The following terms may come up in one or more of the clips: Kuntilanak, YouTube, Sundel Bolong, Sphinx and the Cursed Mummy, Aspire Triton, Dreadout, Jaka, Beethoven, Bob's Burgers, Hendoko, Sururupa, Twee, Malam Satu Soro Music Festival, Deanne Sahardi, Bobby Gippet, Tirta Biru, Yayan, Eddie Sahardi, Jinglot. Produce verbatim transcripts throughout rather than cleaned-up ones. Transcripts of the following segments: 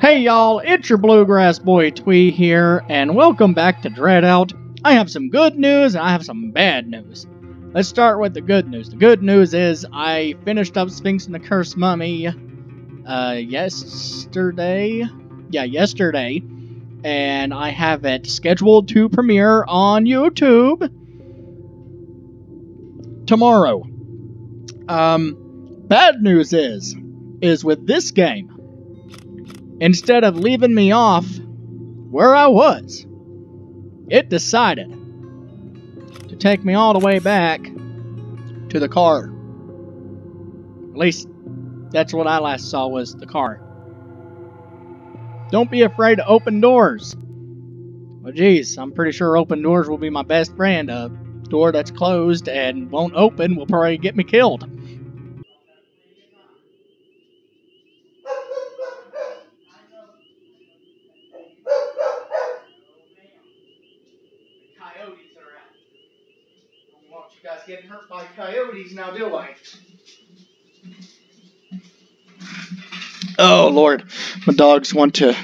Hey y'all, it's your Bluegrass Boy Twee here, and welcome back to Dreadout. I have some good news and I have some bad news. Let's start with the good news. The good news is I finished up Sphinx and the Cursed Mummy uh, yesterday. Yeah, yesterday. And I have it scheduled to premiere on YouTube tomorrow. Um, bad news is, is with this game, instead of leaving me off where I was, it decided to take me all the way back to the car. At least, that's what I last saw was the car. Don't be afraid to open doors. Well, geez, I'm pretty sure open doors will be my best friend. A door that's closed and won't open will probably get me killed. Getting hurt by coyotes now, do I? Oh, Lord. My dogs want to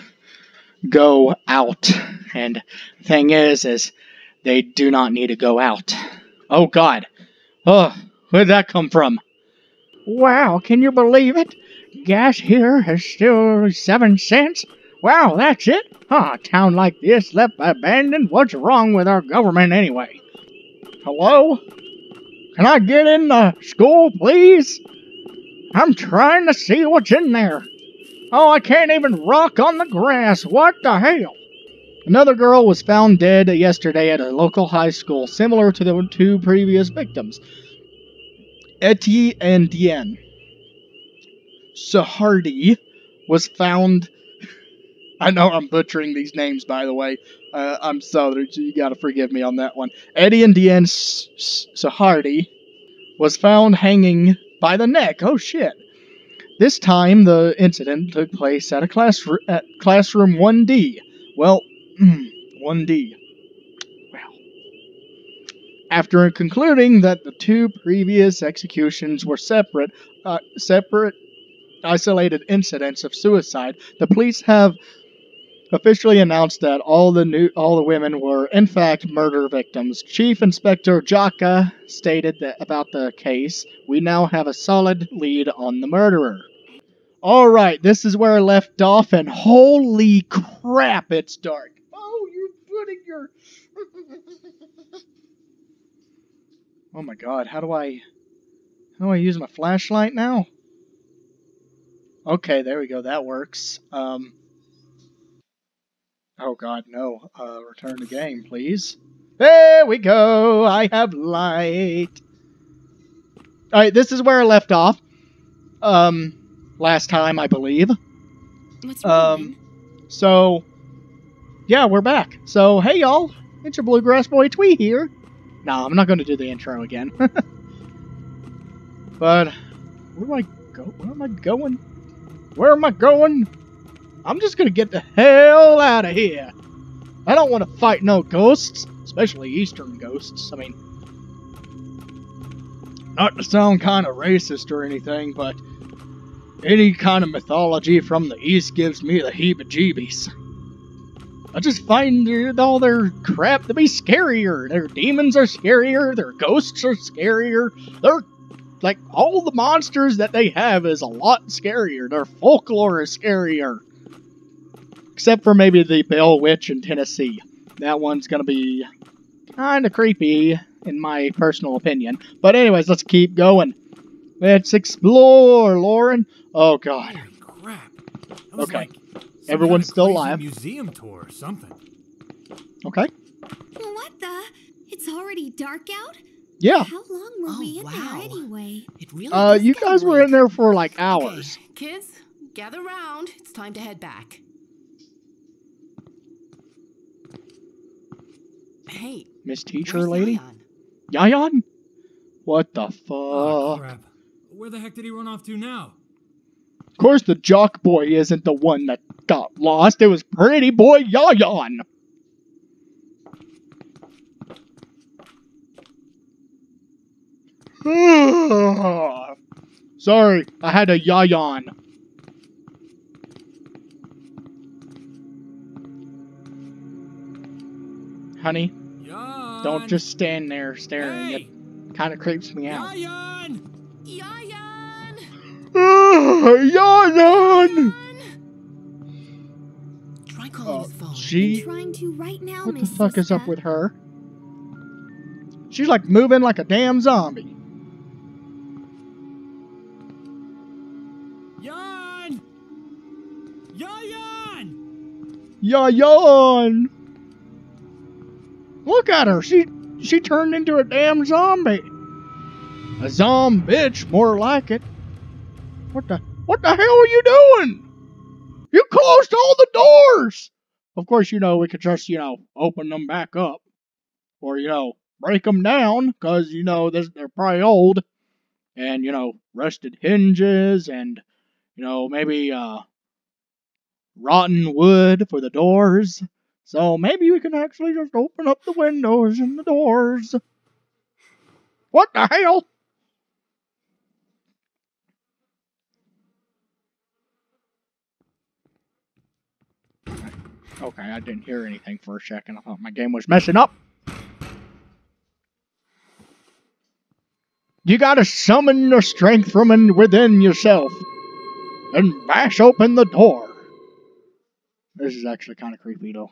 go out. And the thing is, is they do not need to go out. Oh, God. Oh, where'd that come from? Wow, can you believe it? Gas here is still seven cents. Wow, that's it? Ah, oh, a town like this left abandoned. What's wrong with our government anyway? Hello? Can I get in the school, please? I'm trying to see what's in there. Oh, I can't even rock on the grass. What the hell? Another girl was found dead yesterday at a local high school, similar to the two previous victims, Eti and Dien. Sahardi was found... I know I'm butchering these names, by the way. Uh, I'm Southern, so you gotta forgive me on that one. Eddie and Deanne Sahardi was found hanging by the neck. Oh, shit. This time, the incident took place at a class at classroom one D. Well, one D. Well. After concluding that the two previous executions were separate, uh, separate, isolated incidents of suicide, the police have officially announced that all the new all the women were in fact murder victims. Chief Inspector Jaka stated that about the case, we now have a solid lead on the murderer. All right, this is where I left off, and holy crap, it's dark. Oh, you're putting your... Oh my God, how do I how do I use my flashlight now? Okay, there we go. That works. Um, oh, God, no. Uh, return to game, please. There we go. I have light. All right, this is where I left off. Um, last time, I believe. What's wrong? Um, so, yeah, we're back. So, hey, y'all. It's your Bluegrass Boy Twee here. Nah, I'm not going to do the intro again. But, where do I go? Where am I going? Where am I going? I'm just gonna get the hell out of here. I don't want to fight no ghosts, especially Eastern ghosts. I mean, not to sound kind of racist or anything, but any kind of mythology from the East gives me the heebie-jeebies. I just find all their crap to be scarier. Their demons are scarier, their ghosts are scarier, their... Like, all the monsters that they have is a lot scarier. Their folklore is scarier. Except for maybe the Bell Witch in Tennessee. That one's gonna be kinda creepy, in my personal opinion. But anyways, let's keep going. Let's explore, Lauren. Oh, God. Holy crap. Okay. Like everyone's still alive. Museum tour or something. Okay. What the? It's already dark out? Yeah. How long were oh, we in wow. there anyway? It really uh, you guys were in there for like hours. Okay. Kids, gather round. It's time to head back. Hey, Miss Teacher Lady? Yayan? Yayan? What the fuck? Oh, crap. Where the heck did he run off to now? Of course the jock boy isn't the one that got lost. It was pretty boy Yayan. Sorry, I had a yawn. honey. Yawn. Don't just stand there staring. Hey. It kind of creeps me out. Yawn. Yawn. Yawn. Try calling his phone. She. I'm trying to right now, what the Missus fuck is up with her? She's like moving like a damn zombie. Yawn. Yawn. Yawn. Look at her. She she turned into a damn zombie. A zombitch, more like it. What the what the hell are you doing? You closed all the doors. Of course, you know, we could just, you know, open them back up. Or, you know, break them down, because, you know, they're probably old. And, you know, rusted hinges and, you know, maybe uh, rotten wood for the doors. So maybe we can actually just open up the windows and the doors. What the hell? Okay, okay, I didn't hear anything for a second. I thought my game was messing up. You gotta summon the strength from within yourself and bash open the door. This is actually kind of creepy, though.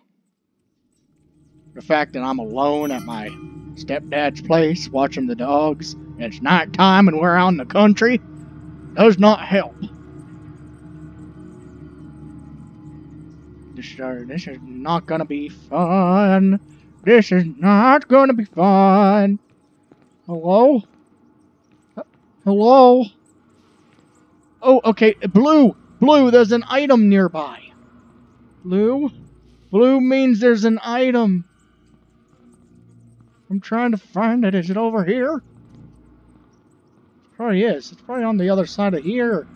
The fact that I'm alone at my stepdad's place watching the dogs, and it's nighttime and we're out in the country, does not help. This, uh, this is not gonna be fun. This is not gonna be fun. Hello? Hello? Oh, okay. Blue! Blue, there's an item nearby. Blue? Blue means there's an item. I'm trying to find it. Is it over here? It probably is. It's probably on the other side of here.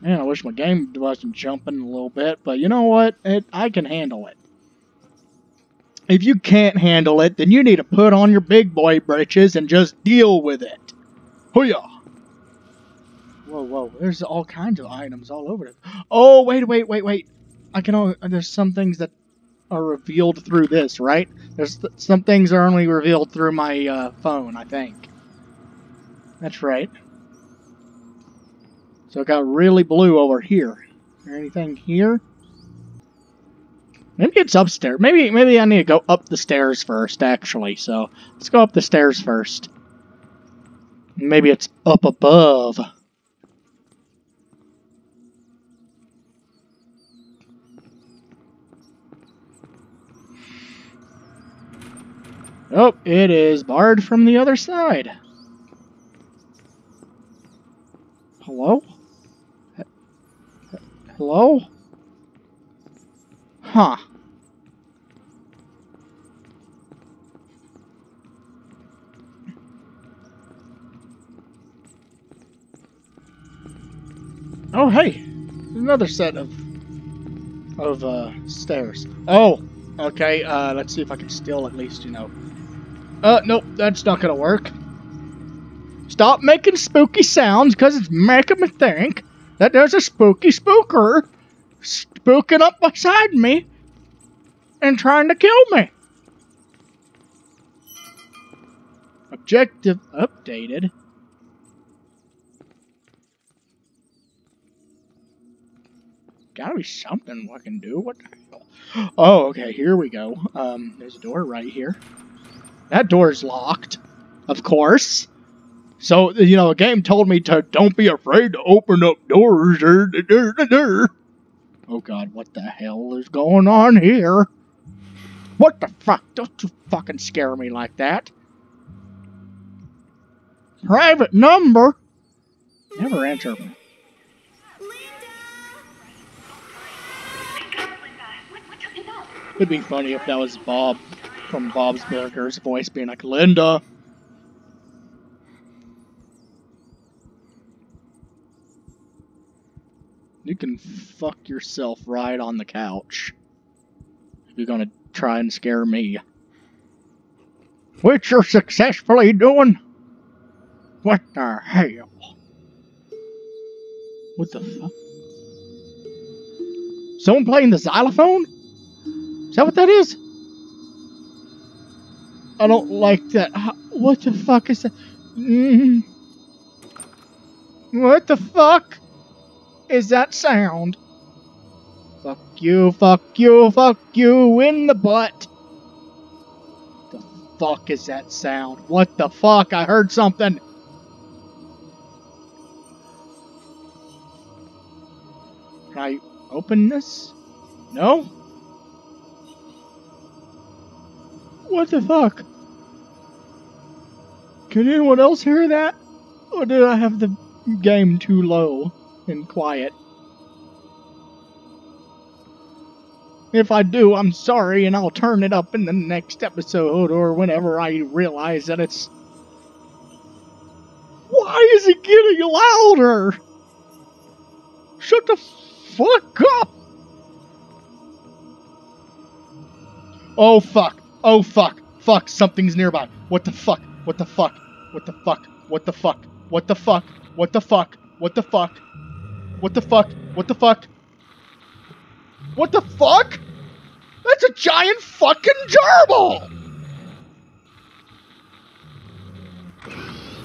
Man, I wish my game wasn't jumping a little bit, but you know what? It, I can handle it. If you can't handle it, then you need to put on your big boy britches and just deal with it. Hoo-yah! Whoa, whoa. There's all kinds of items all over it. Oh, wait, wait, wait, wait. I can only... There's some things that are revealed through this, right? There's th some things are only revealed through my uh, phone, I think. That's right. So it got really blue over here. Is there anything here? Maybe it's upstairs. Maybe maybe I need to go up the stairs first, actually. So, let's go up the stairs first. Maybe it's up above. Oh, it is barred from the other side. Hello? Hello? Huh. Oh, hey! Another set of... of, uh, stairs. Oh! Okay, uh, let's see if I can still at least, you know. Uh, nope, that's not gonna work. Stop making spooky sounds, because it's making me think that there's a spooky spooker spooking up beside me and trying to kill me. Objective updated. Gotta be something I can do. What the hell? Oh, okay, here we go. Um, there's a door right here. That door is locked, of course. So, you know, the game told me to don't be afraid to open up doors. Oh god, what the hell is going on here? What the fuck? Don't you fucking scare me like that. Private number? Never enter me. It'd be funny if that was Bob from Bob's Burgers' voice being like, Linda! You can fuck yourself right on the couch. If you're gonna try and scare me. Which you're successfully doing? What the hell? What the fuck? Someone playing the xylophone? Is that what that is? I don't like that. What the fuck is that? Mm. What the fuck is that sound? Fuck you, fuck you, fuck you in the butt. The fuck is that sound? What the fuck? I heard something. Can I open this? No? What the fuck? Can anyone else hear that? Or did I have the game too low and quiet? If I do, I'm sorry, and I'll turn it up in the next episode or whenever I realize that it's... Why is it getting louder? Shut the fuck up! Oh fuck, oh fuck, fuck, something's nearby. What the fuck, what the fuck, what the fuck, what the fuck, what the fuck, what the fuck, what the fuck, what the fuck, what the fuck. What the fuck? That's a giant fucking gerbil!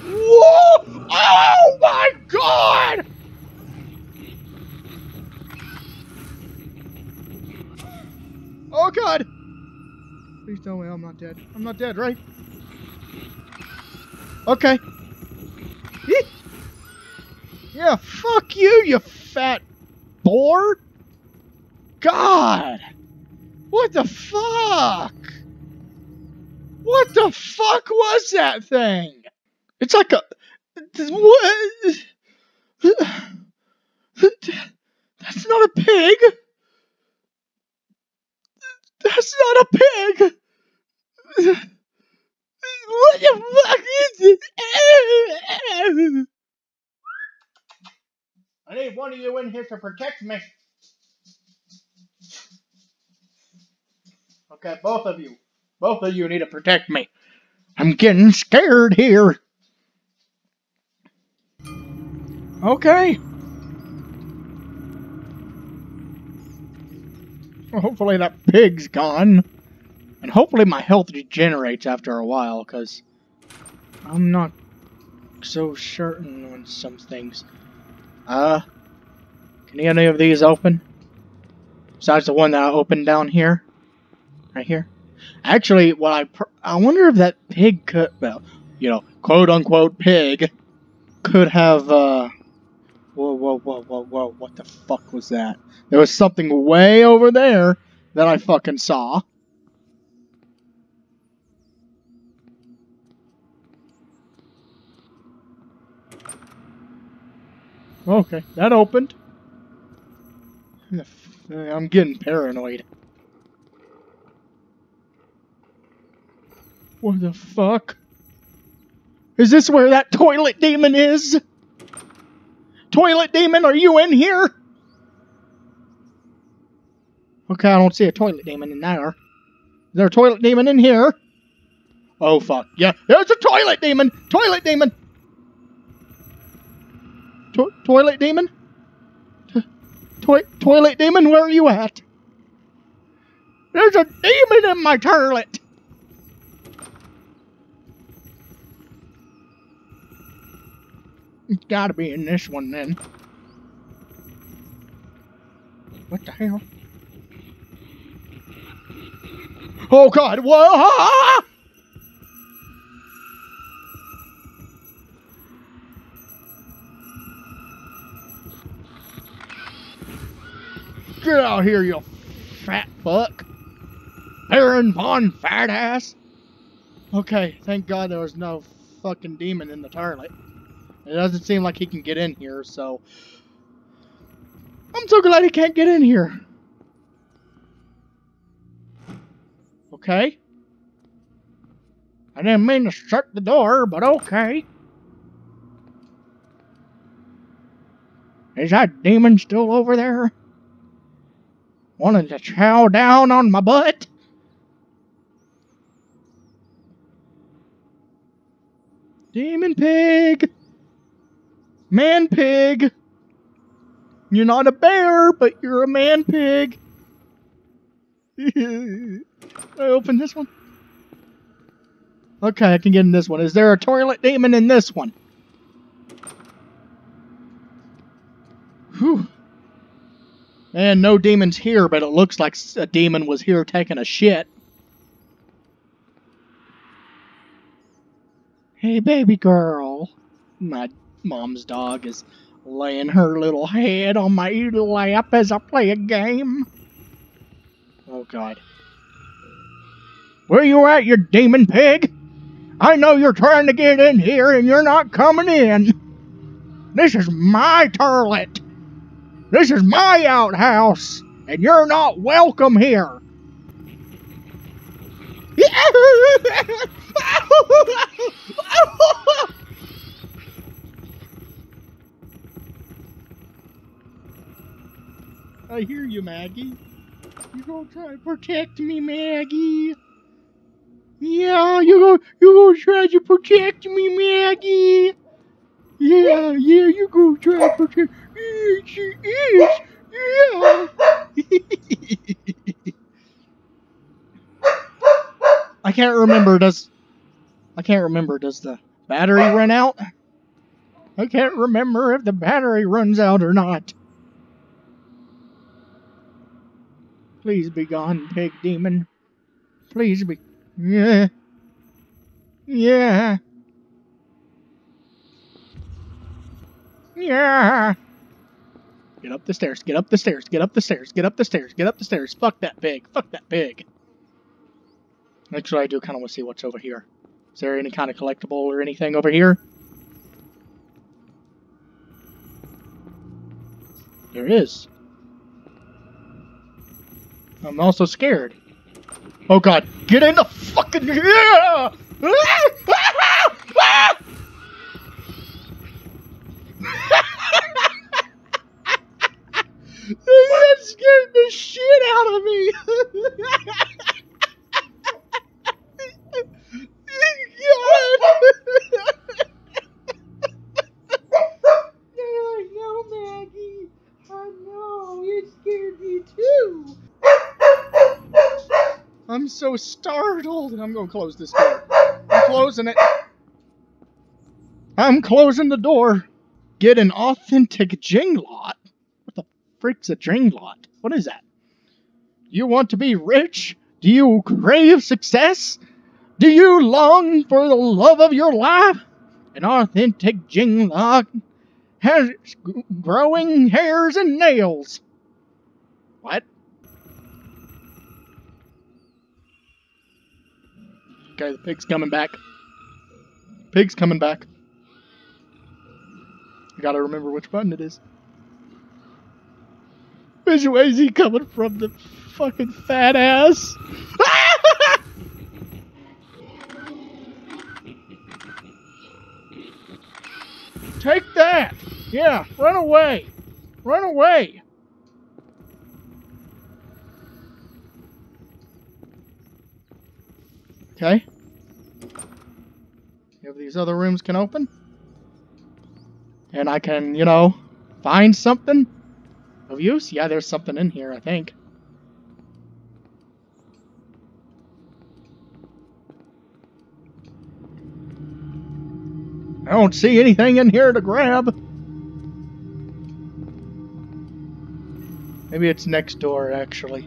Whoa! Oh my god! Oh god! Please tell me I'm not dead. I'm not dead, right? Okay. Yeah, fuck you, you fat boar! God! What the fuck? What the fuck was that thing? It's like a... What? That's not a pig! That's not a pig! What the fuck is this? I need one of you in here to protect me. Okay, both of you. Both of you need to protect me. I'm getting scared here. Okay. Well, hopefully that pig's gone. And hopefully my health degenerates after a while, because I'm not so certain on some things. Uh, can any of these open? Besides the one that I opened down here? Right here. Actually, what I pr I wonder if that pig could, well, you know, quote unquote pig could have. Uh, whoa, whoa, whoa, whoa, whoa! What the fuck was that? There was something way over there that I fucking saw. Okay, that opened. I'm getting paranoid. What the fuck? Is this where that toilet demon is? Toilet demon, are you in here? Okay, I don't see a toilet demon in there. Is there a toilet demon in here? Oh fuck, yeah, there's a toilet demon! Toilet demon! To- toilet demon? To- to- toilet demon, where are you at? There's a demon in my toilet! It's gotta be in this one, then. What the hell? Oh, God! Whoa! Get out here, you fat fuck! Baron Von Fat Ass! Okay, thank God there was no fucking demon in the toilet. It doesn't seem like he can get in here, so... I'm so glad he can't get in here. Okay. I didn't mean to shut the door, but okay. Is that demon still over there? Wanted to chow down on my butt? Demon pig! Man pig! You're not a bear, but you're a man pig. I open this one. Okay, I can get in this one. Is there a toilet demon in this one? Whew. And no demons here, but it looks like a demon was here taking a shit. Hey, baby girl. My mom's dog is laying her little head on my lap as I play a game. Oh, God. Where you at, you demon pig? I know you're trying to get in here, and you're not coming in. This is my toilet. This is my outhouse, and you're not welcome here. I hear you, Maggie. You gonna try to protect me, Maggie? Yeah, you go, you gonna try to protect me, Maggie? Yeah, yeah, you gonna try to protect. Yeah, she is. Yeah. I can't remember. Does I can't remember. Does the battery run out? I can't remember if the battery runs out or not. Please be gone, pig demon. Please be... Yeah. Yeah. Yeah. Get up the stairs, get up the stairs, get up the stairs, get up the stairs, get up the stairs. Fuck that pig, fuck that pig. Actually, I do kind of want to see what's over here. Is there any kind of collectible or anything over here? There is. I'm also scared. Oh God, get in the fucking... Yeah! That scared the shit out of me! God! I know, Maggie. I know. It scared me too. I'm so startled. I'm going to close this door. I'm closing it. I'm closing the door. Get an authentic jinglot. What the frick's a jinglot? What is that? You want to be rich? Do you crave success? Do you long for the love of your life? An authentic jinglot has growing hairs and nails. What? Okay, the pig's coming back. Pig's coming back. I gotta remember which button it is. Visual A Z coming from the fucking fat ass. Take that! Yeah, run away! Run away! Okay. If these other rooms can open, and I can, you know, find something of use. Yeah, there's something in here, I think. I don't see anything in here to grab. Maybe it's next door, actually.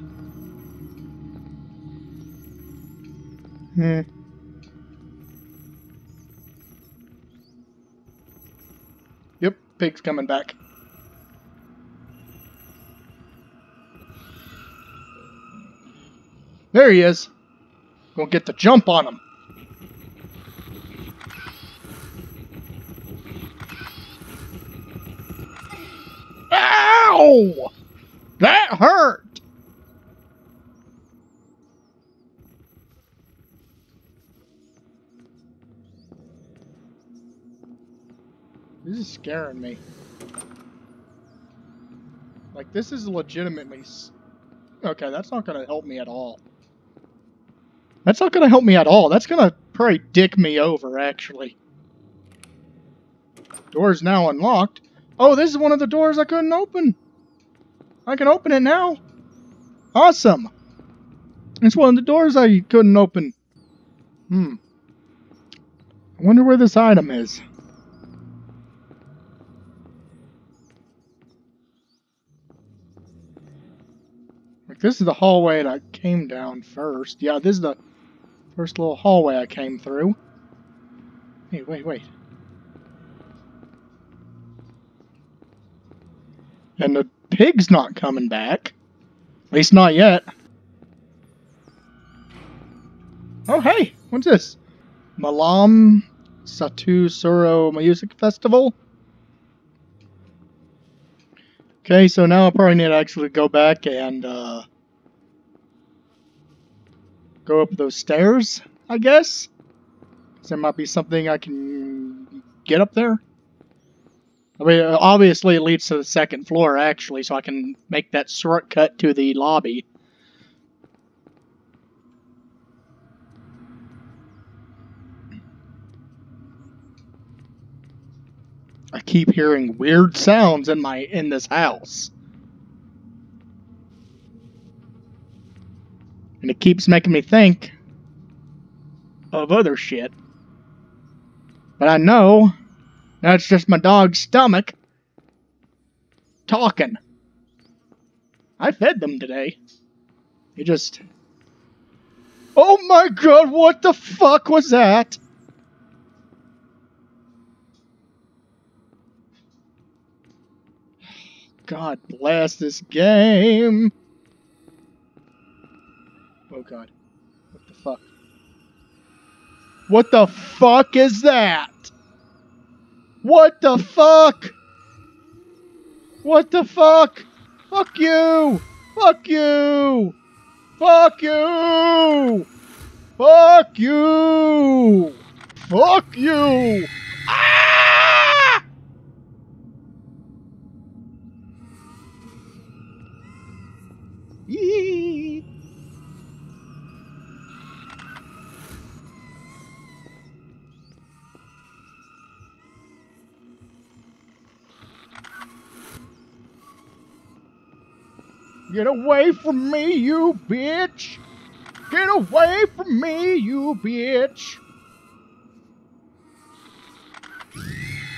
Hmm. Yep, pig's coming back. There he is. Gonna get the jump on him. Ow! That hurt! This is scaring me. Like, this is legitimately... S okay, that's not going to help me at all. That's not going to help me at all. That's going to probably dick me over, actually. Door's now unlocked. Oh, this is one of the doors I couldn't open. I can open it now. Awesome. It's one of the doors I couldn't open. Hmm. I wonder where this item is. Like, this is the hallway that I came down first. Yeah, this is the first little hallway I came through. Hey, wait, wait. And the pig's not coming back. At least not yet. Oh, hey! What's this? Malam Satu Soro Music Festival? Okay, so now I probably need to actually go back and, uh... go up those stairs, I guess? There might be something I can get up there. I mean, obviously it leads to the second floor, actually, so I can make that shortcut to the lobby. I keep hearing weird sounds in my in this house. And it keeps making me think of other shit. But I know that's just my dog's stomach talking. I fed them today. It just... Oh my god, what the fuck was that? God bless this game. Oh god. What the fuck? What the fuck is that? What the fuck? What the fuck? Fuck you! Fuck you! Fuck you! Fuck you! Fuck you! Ah! Yee! Get away from me, you bitch! Get away from me, you bitch!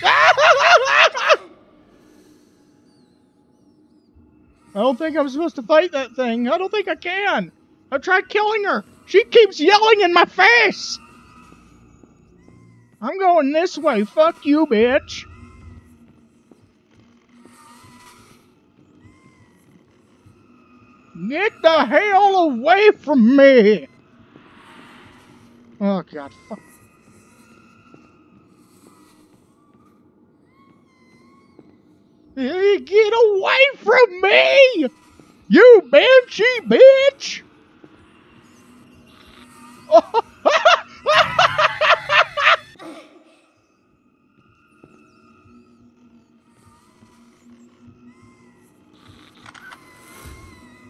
I don't think I'm supposed to fight that thing. I don't think I can. I tried killing her. She keeps yelling in my face! I'm going this way. Fuck you, bitch! Get the hell away from me! Oh god, fuck. Get away from me! You banshee bitch! Oh.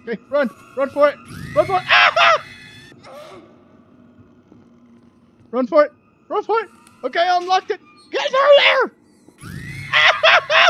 Okay, run! Run for it! Run for it! Ah! Run for it! Run for it! Okay, I unlocked it! Get out of there! Ah!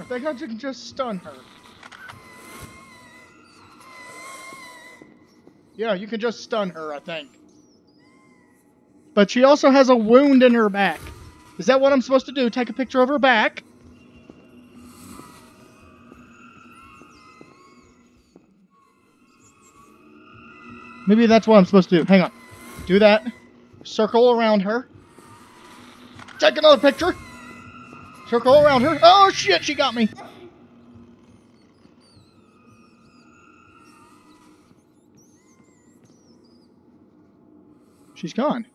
I think I can just stun her. Yeah, you can just stun her, I think. But she also has a wound in her back. Is that what I'm supposed to do? Take a picture of her back? Maybe that's what I'm supposed to do. Hang on. Do that. Circle around her. Take another picture. Circle around her. Oh shit, she got me. She's gone.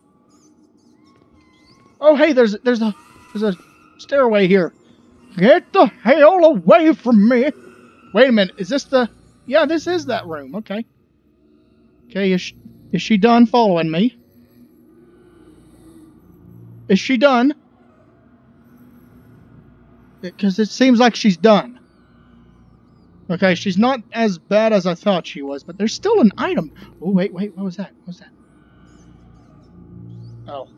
Oh hey, there's there's a there's a stairway here. Get the hell away from me. Wait a minute, is this the... Yeah, this is that room. Okay. Okay, is she, is she done following me? Is she done? Because it seems like she's done. Okay, she's not as bad as I thought she was, but there's still an item. Oh, wait, wait, what was that? What was that? Oh.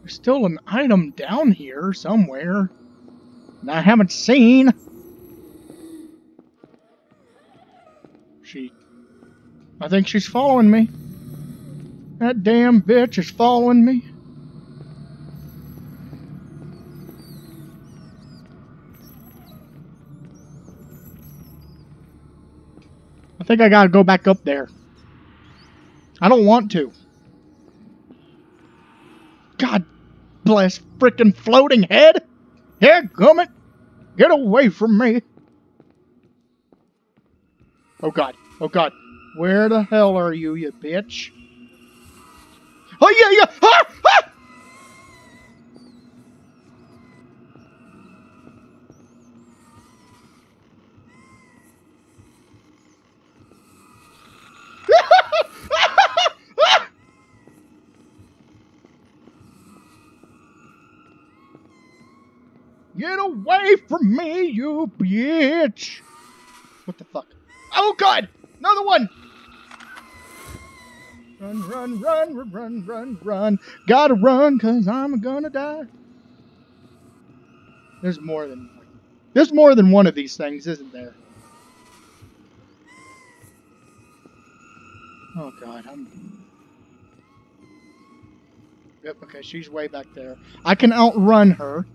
There's still an item down here somewhere that I haven't seen. She... I think she's following me. That damn bitch is following me. I think I gotta go back up there. I don't want to. God bless frickin' floating head! Yeah, gummit! Get away from me! Oh god, oh god. Where the hell are you, you bitch? Oh yeah, yeah! Ah! Ah! Get away from me, you bitch! What the fuck? Oh god! Another one! Run, run, run, run, run, run. Gotta run, cause I'm gonna die. There's more than There's more than one of these things, isn't there? Oh god, I'm... Yep, okay, she's way back there. I can outrun her.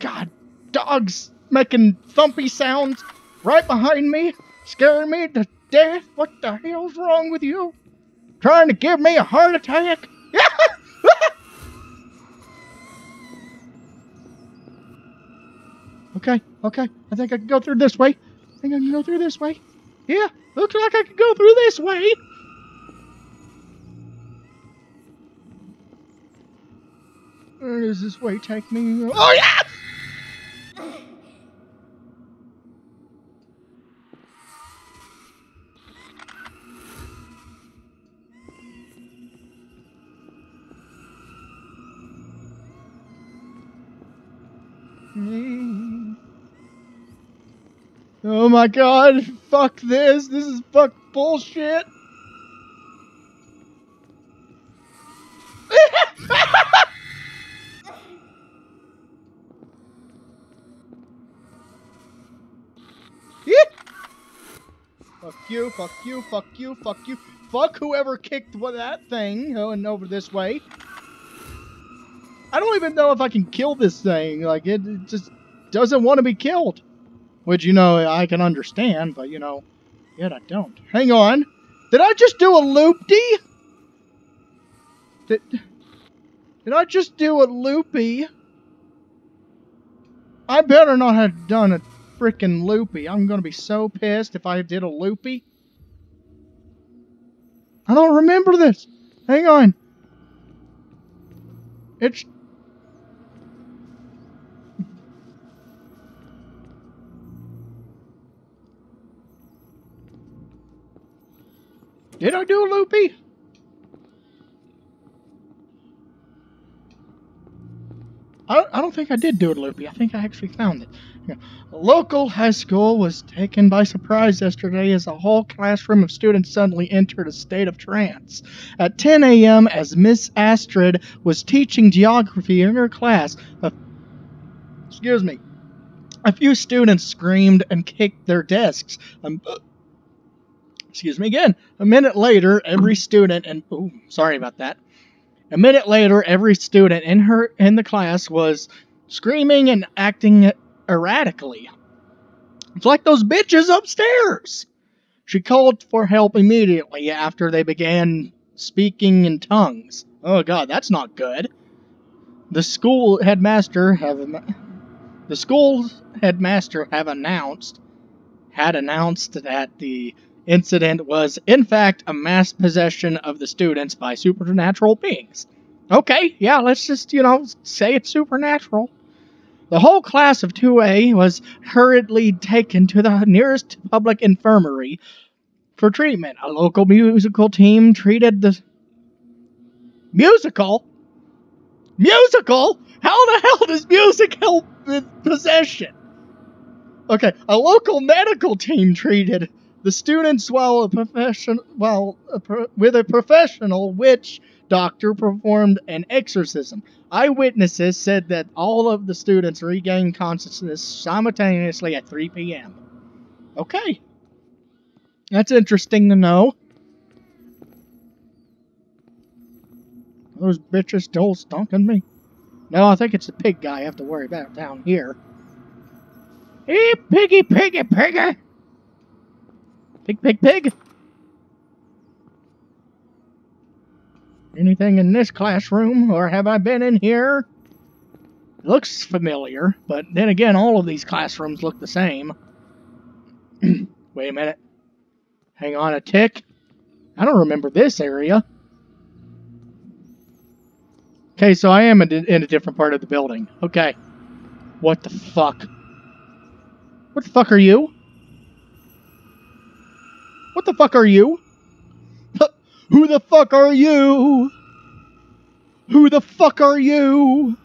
God, dogs making thumpy sounds right behind me, scaring me to death. What the hell's wrong with you? Trying to give me a heart attack? Okay, okay. I think I can go through this way. I think I can go through this way. Yeah, looks like I can go through this way. Where does this way take me? Oh, yeah! Oh my god, fuck this, this is fuck bullshit. Fuck you, fuck you, fuck you, fuck you. Fuck whoever kicked that thing going over this way. I don't even know if I can kill this thing. Like, it, it just doesn't want to be killed. Which, you know, I can understand, but, you know, yet I don't. Hang on. Did I just do a loop-dee? Did, did I just do a loopy? I better not have done a freaking loopy. I'm going to be so pissed if I did a loopy. I don't remember this. Hang on. It's... Did I do a loopy? I don't, I don't think I did do a loopy. I think I actually found it. A local high school was taken by surprise yesterday as a whole classroom of students suddenly entered a state of trance. At ten A M, as Miss Astrid was teaching geography in her class, a, excuse me, a few students screamed and kicked their desks. Um, Excuse me again. A minute later, every student and oh, sorry about that. A minute later, every student in her in the class was screaming and acting erratically. It's like those bitches upstairs. She called for help immediately after they began speaking in tongues. Oh god, that's not good. The school headmaster have the school headmaster have announced had announced that the incident was, in fact, a mass possession of the students by supernatural beings. Okay, yeah, let's just, you know, say it's supernatural. The whole class of two A was hurriedly taken to the nearest public infirmary for treatment. A local musical team treated the Musical? Musical? How the hell does music help with possession? Okay, a local medical team treated the students while a profession, while a pro with a professional witch doctor performed an exorcism. Eyewitnesses said that all of the students regained consciousness simultaneously at three p m Okay. That's interesting to know. Are those bitches still stonking me? No, I think it's the pig guy I have to worry about down here. Hey, piggy, piggy, piggy! Pig, pig, pig! Anything in this classroom, or have I been in here? Looks familiar, but then again, all of these classrooms look the same. Wait a minute. Hang on a tick. I don't remember this area. Okay, so I am in a different part of the building. Okay. What the fuck? What the fuck are you? What the fuck are you? Who the fuck are you? Who the fuck are you?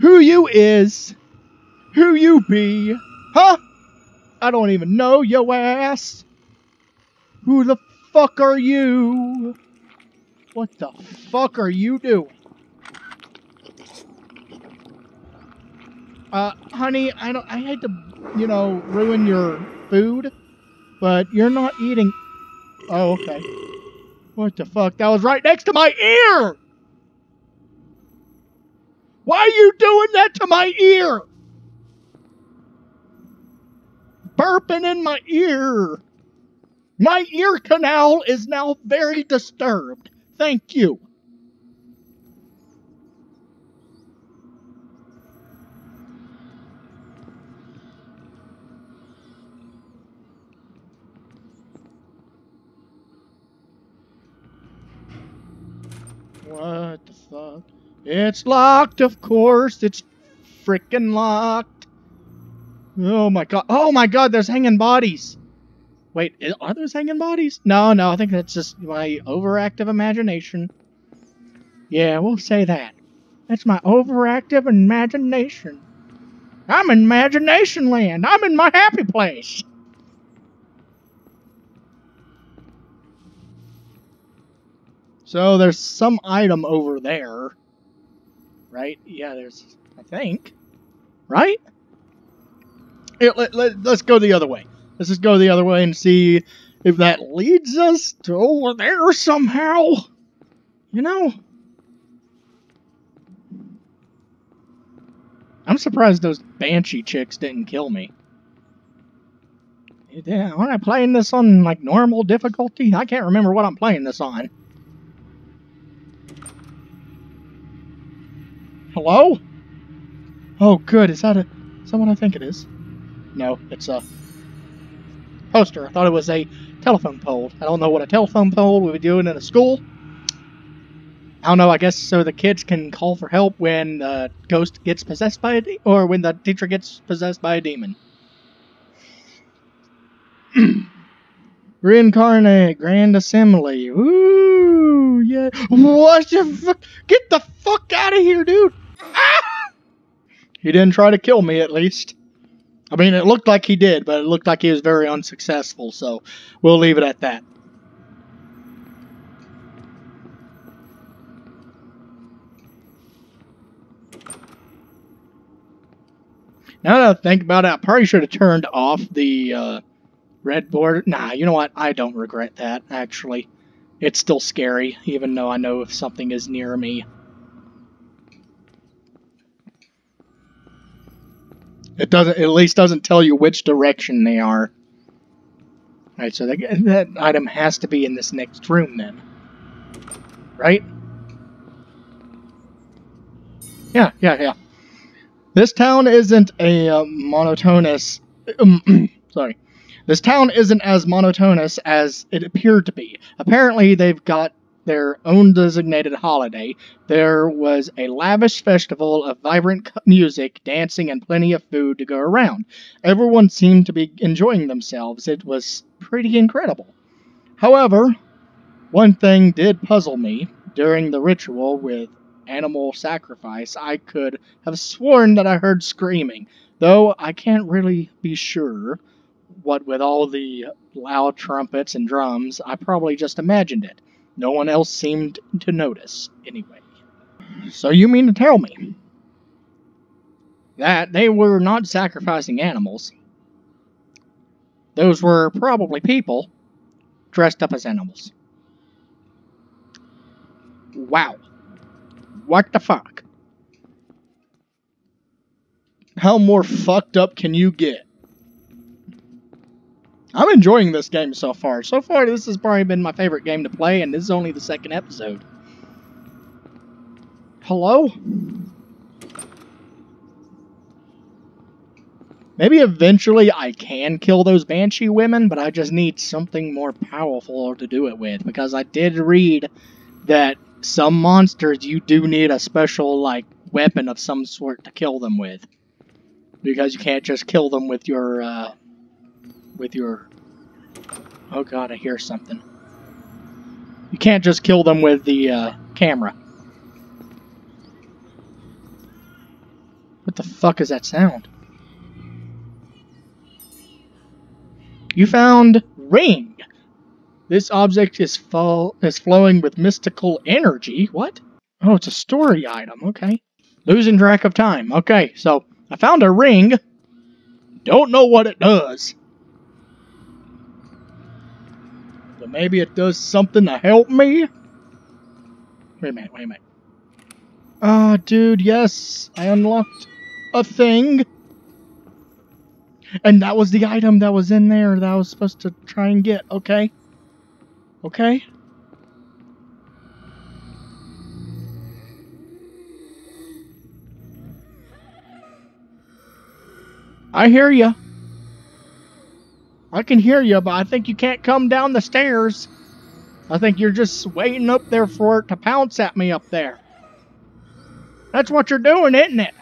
Who you is? Who you be? Huh? I don't even know your ass. Who the fuck are you? What the fuck are you doing? Uh, honey, I don't. I hate to, you know, ruin your food, but you're not eating. Oh, okay. What the fuck? That was right next to my ear! Why are you doing that to my ear? Burping in my ear. My ear canal is now very disturbed. Thank you. What the fuck? It's locked, of course. It's freaking locked. Oh my god. Oh my god, there's hanging bodies. Wait, are those hanging bodies? No, no, I think that's just my overactive imagination. Yeah, we'll say that. That's my overactive imagination. I'm in imagination land. I'm in my happy place. So there's some item over there, right? Yeah, there's, I think, right? It, let, let, let's go the other way. Let's just go the other way and see if that leads us to over there somehow. You know? I'm surprised those banshee chicks didn't kill me. Yeah, aren't I playing this on, like, normal difficulty? I can't remember what I'm playing this on. Hello? Oh, good. Is that a... Is that what I think it is? No, it's a poster. I thought it was a telephone pole. I don't know what a telephone pole would be doing in a school. I don't know, I guess so the kids can call for help when the ghost gets possessed by a demon, or when the teacher gets possessed by a demon. Reincarnate Grand Assembly. Ooh, yeah. What the fuck? Get the fuck out of here, dude! Ah! He didn't try to kill me, at least. I mean, it looked like he did, but it looked like he was very unsuccessful, so we'll leave it at that. Now that I think about it, I probably should have turned off the uh, red border. Nah, you know what? I don't regret that, actually. It's still scary, even though I know if something is near me. It doesn't, at least doesn't tell you which direction they are. Alright, so that, that item has to be in this next room then. Right? Yeah, yeah, yeah. This town isn't a uh, monotonous... Um, sorry. This town isn't as monotonous as it appeared to be. Apparently they've got their own designated holiday. There was a lavish festival of vibrant music, dancing, and plenty of food to go around. Everyone seemed to be enjoying themselves. It was pretty incredible. However, one thing did puzzle me. During the ritual with animal sacrifice, I could have sworn that I heard screaming, though I can't really be sure. What with all the loud trumpets and drums, I probably just imagined it. No one else seemed to notice, anyway. So you mean to tell me that they were not sacrificing animals? Those were probably people dressed up as animals. Wow. What the fuck? How more fucked up can you get? I'm enjoying this game so far. So far, this has probably been my favorite game to play, and this is only the second episode. Hello? Maybe eventually I can kill those Banshee women, but I just need something more powerful to do it with, because I did read that some monsters you do need a special, like, weapon of some sort to kill them with. Because you can't just kill them with your, uh... with your... Oh god, I hear something. You can't just kill them with the uh, camera. What the fuck is that sound? You found ring! This object is full, is flowing with mystical energy. What? Oh, it's a story item. Okay. Losing track of time. Okay, so I found a ring. Don't know what it does. But maybe it does something to help me? Wait a minute, wait a minute. Ah, uh, dude, yes. I unlocked a thing. And that was the item that was in there that I was supposed to try and get. Okay. Okay. I hear ya. I can hear you, but I think you can't come down the stairs. I think you're just waiting up there for it to pounce at me up there. That's what you're doing, isn't it?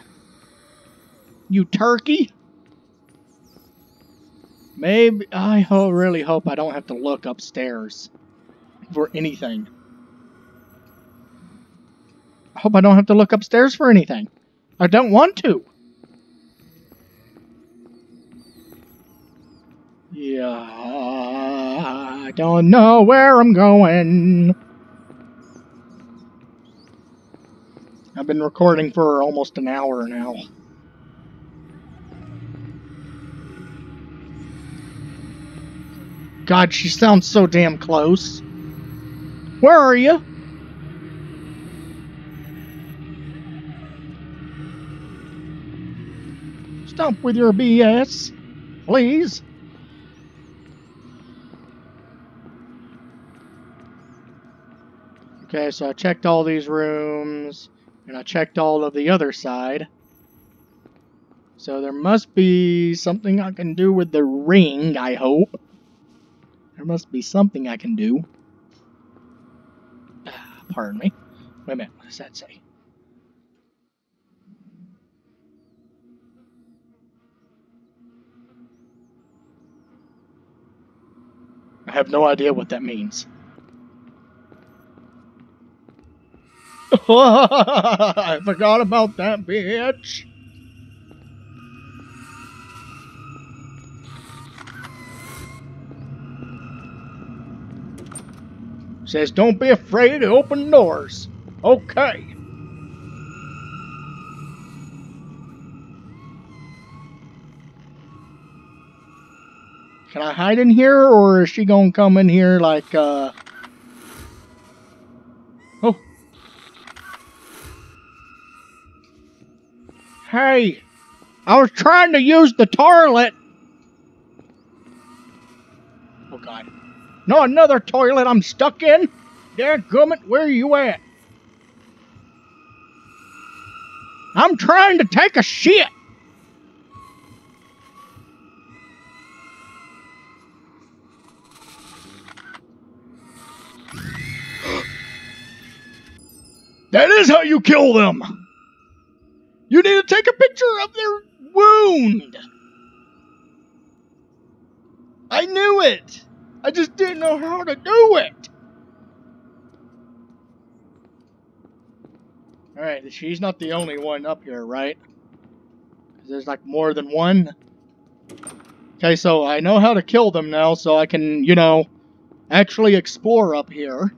You turkey. Maybe... I ho- really hope I don't have to look upstairs for anything. I hope I don't have to look upstairs for anything. I don't want to. Yeah, I don't know where I'm going. I've been recording for almost an hour now. God, she sounds so damn close. Where are you? Stop with your B S, please. Okay, so I checked all these rooms, and I checked all of the other side. So there must be something I can do with the ring, I hope. There must be something I can do. Pardon me. Wait a minute, what does that say? I have no idea what that means. I forgot about that, bitch. Says, don't be afraid to open doors. Okay. Can I hide in here, or is she gonna come in here like, uh... Oh. Hey, I was trying to use the toilet. Oh, God. No, another toilet I'm stuck in. Dadgummit, where are you at? I'm trying to take a shit. That is how you kill them. You need to take a picture of their wound! I knew it! I just didn't know how to do it! Alright, she's not the only one up here, right? Because there's like more than one. Okay, so I know how to kill them now, so I can, you know, actually explore up here.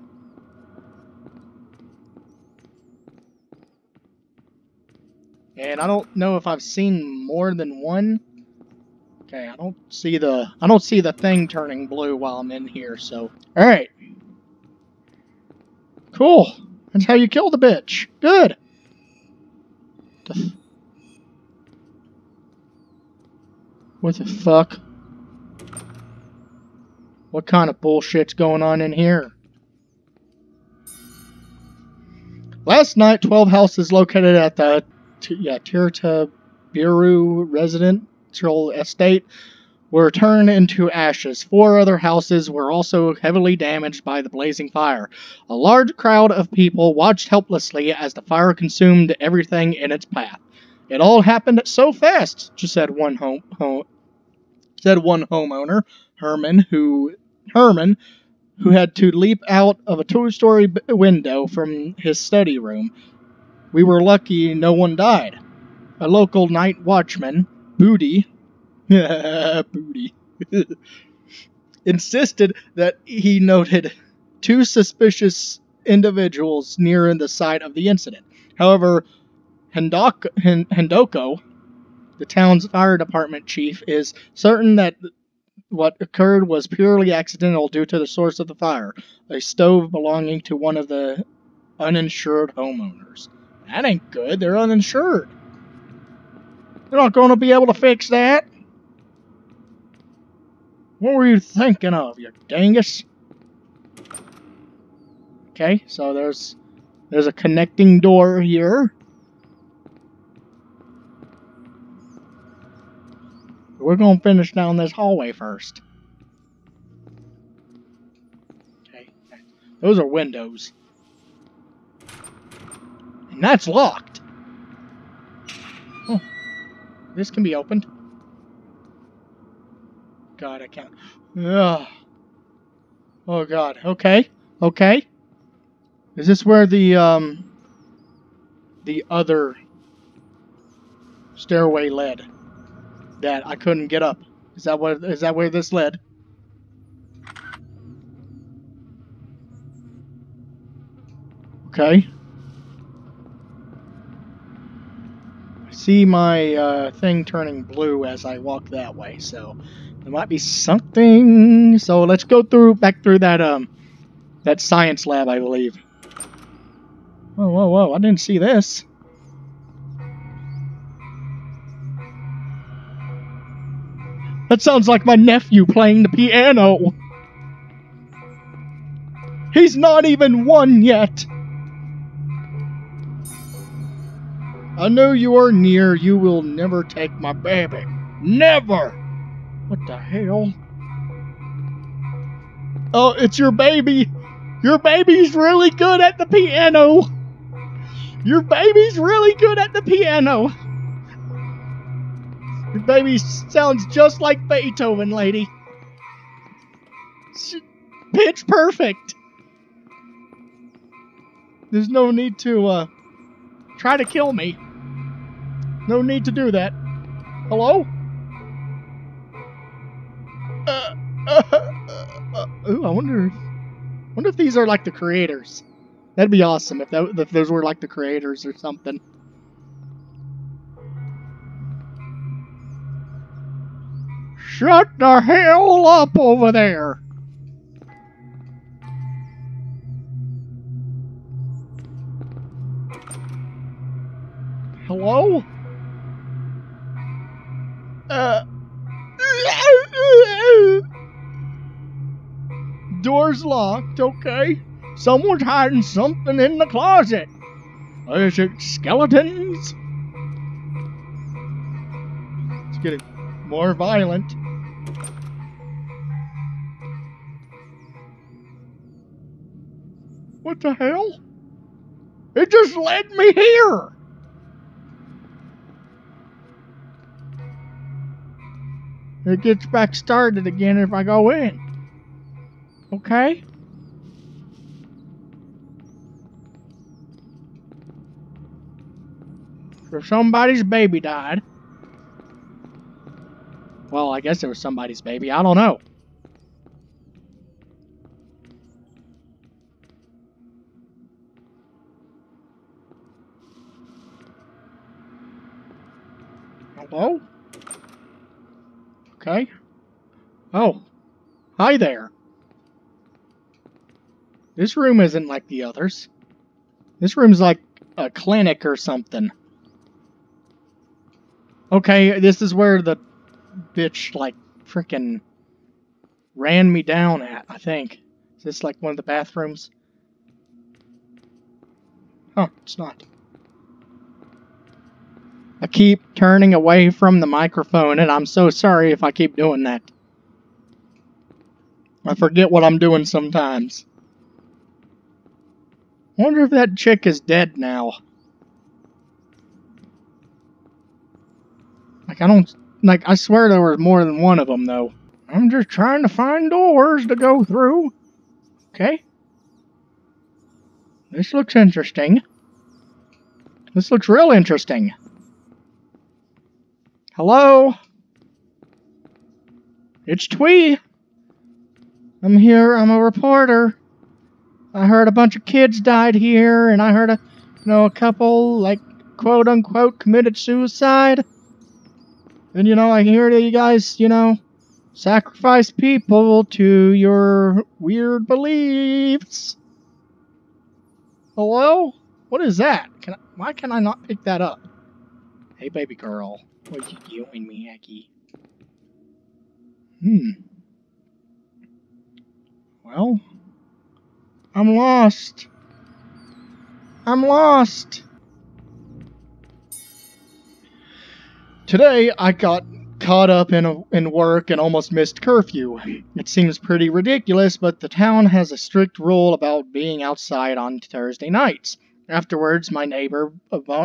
And I don't know if I've seen more than one. Okay, I don't see the I don't see the thing turning blue while I'm in here, so. Alright. Cool. That's how you kill the bitch. Good. What the fuck? What kind of bullshit's going on in here? Last night, twelve houses located at the yeah, Tirta Biru residential estate were turned into ashes. Four other houses were also heavily damaged by the blazing fire. A large crowd of people watched helplessly as the fire consumed everything in its path. It all happened so fast, just said one home, home said one homeowner, Herman, who Herman, who had to leap out of a two-story window from his study room. We were lucky no one died. A local night watchman, Booty, Booty, insisted that he noted two suspicious individuals near the site of the incident. However, Hendoko, Hendoko, the town's fire department chief, is certain that what occurred was purely accidental due to the source of the fire, a stove belonging to one of the uninsured homeowners. That ain't good. They're uninsured. They're not going to be able to fix that. What were you thinking of, you dingus? Okay, so there's there's a connecting door here. We're going to finish down this hallway first. Okay, those are windows. And that's locked. Huh. This can be opened. God, I can't. Ugh. Oh, God. Okay. Okay. Is this where the, um, the other stairway led that I couldn't get up? Is that what, is that where this led? Okay. See my uh, thing turning blue as I walk that way, so there might be something. So let's go through back through that um that science lab, I believe. Whoa, whoa, whoa! I didn't see this. That sounds like my nephew playing the piano. He's not even one yet. I know you are near. You will never take my baby. Never! What the hell? Oh, it's your baby. Your baby's really good at the piano. Your baby's really good at the piano. Your baby sounds just like Beethoven, lady. It's pitch perfect. There's no need to, uh, try to kill me. No need to do that. Hello? Uh, uh, uh, uh, uh, ooh, I wonder if, wonder if these are like the creators. That'd be awesome if, that, if those were like the creators or something. Shut the hell up over there! Hello? Uh, door's locked, okay. Someone's hiding something in the closet. Is it skeletons? It's getting more violent. What the hell? It just led me here! It gets back started again if I go in. Okay? after somebody's baby died. Well, I guess it was somebody's baby. I don't know. Hello? Okay. Oh. Hi there. This room isn't like the others. This room's like a clinic or something. Okay, this is where the bitch, like, freaking ran me down at, I think. Is this like one of the bathrooms? Huh, it's not. I keep turning away from the microphone, and I'm so sorry if I keep doing that. I forget what I'm doing sometimes. Wonder if that chick is dead now. Like, I don't... Like, I swear there was more than one of them, though. I'm just trying to find doors to go through. Okay. This looks interesting. This looks real interesting. Hello? It's Twee. I'm here. I'm a reporter. I heard a bunch of kids died here, and I heard a, you know, a couple, like, quote-unquote, committed suicide. And, you know, I hear that you guys, you know, sacrifice people to your weird beliefs. Hello? What is that? Can I, why can I not pick that up? Hey, baby girl. What are you doing, me hacky? Hmm. Well... I'm lost. I'm lost. Today, I got caught up in, a, in work and almost missed curfew. It seems pretty ridiculous, but the town has a strict rule about being outside on Thursday nights. Afterwards, my neighbor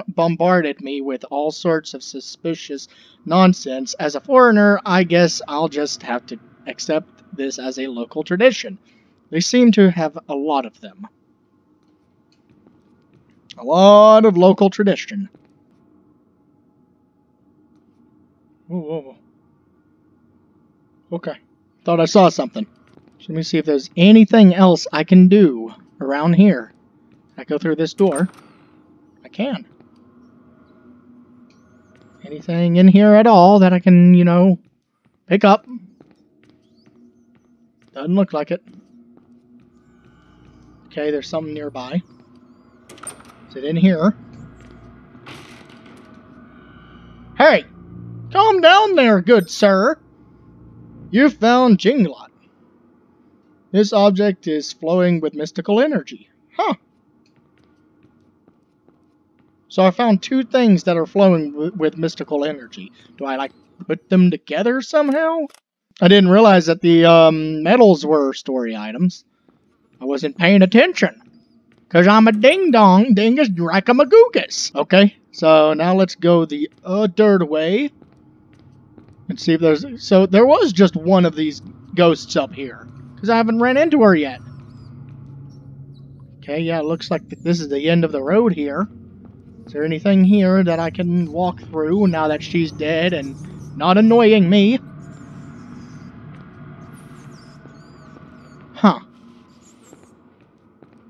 bombarded me with all sorts of suspicious nonsense. As a foreigner, I guess I'll just have to accept this as a local tradition. They seem to have a lot of them. A lot of local tradition. Whoa, whoa, whoa. Okay. Thought I saw something. So let me see if there's anything else I can do around here. I go through this door. I can. Anything in here at all that I can, you know, pick up? Doesn't look like it. Okay, there's something nearby. Is it in here? Hey! Calm down there, good sir! You found Jinglot. This object is flowing with mystical energy. Huh. So I found two things that are flowing w with mystical energy. Do I, like, put them together somehow? I didn't realize that the um, medals were story items. I wasn't paying attention. Because I'm a ding-dong, dingus, drakamagoogus. Okay, so now let's go the other way. And see if there's... So there was just one of these ghosts up here. Because I haven't ran into her yet. Okay, yeah, it looks like this is the end of the road here. Is there anything here that I can walk through now that she's dead and not annoying me? Huh.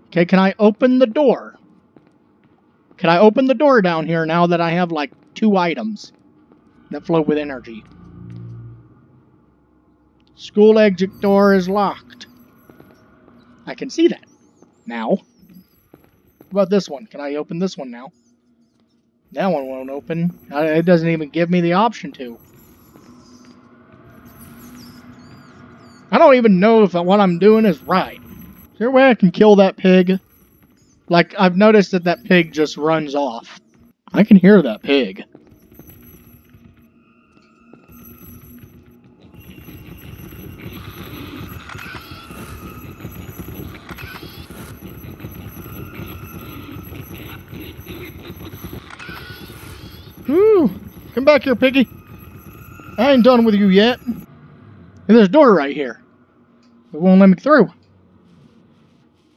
Okay, can I open the door? Can I open the door down here now that I have, like, two items that flow with energy? School exit door is locked. I can see that now. What about this one? Can I open this one now? That one won't open. It doesn't even give me the option to. I don't even know if what I'm doing is right. Is there a way I can kill that pig? Like, I've noticed that that pig just runs off. I can hear that pig. Woo! Come back here, piggy. I ain't done with you yet. And there's a door right here. It won't let me through.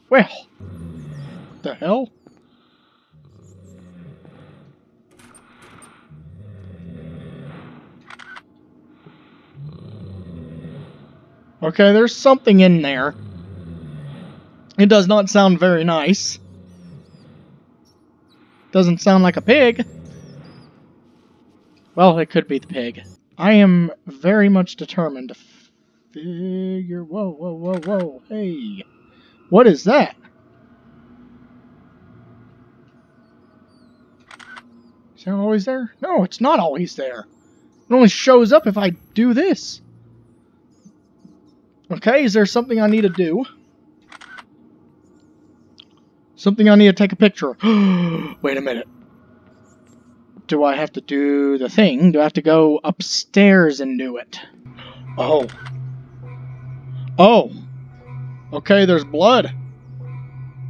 Well, what the hell? Okay, there's something in there. It does not sound very nice. Doesn't sound like a pig. Well, it could be the pig. I am very much determined to figure... Whoa, whoa, whoa, whoa. Hey. What is that? Is that always there? No, it's not always there. It only shows up if I do this. Okay, is there something I need to do? Something I need to take a picture of. Wait a minute. Do I have to do the thing? Do I have to go upstairs and do it? Oh. Oh. Okay, there's blood.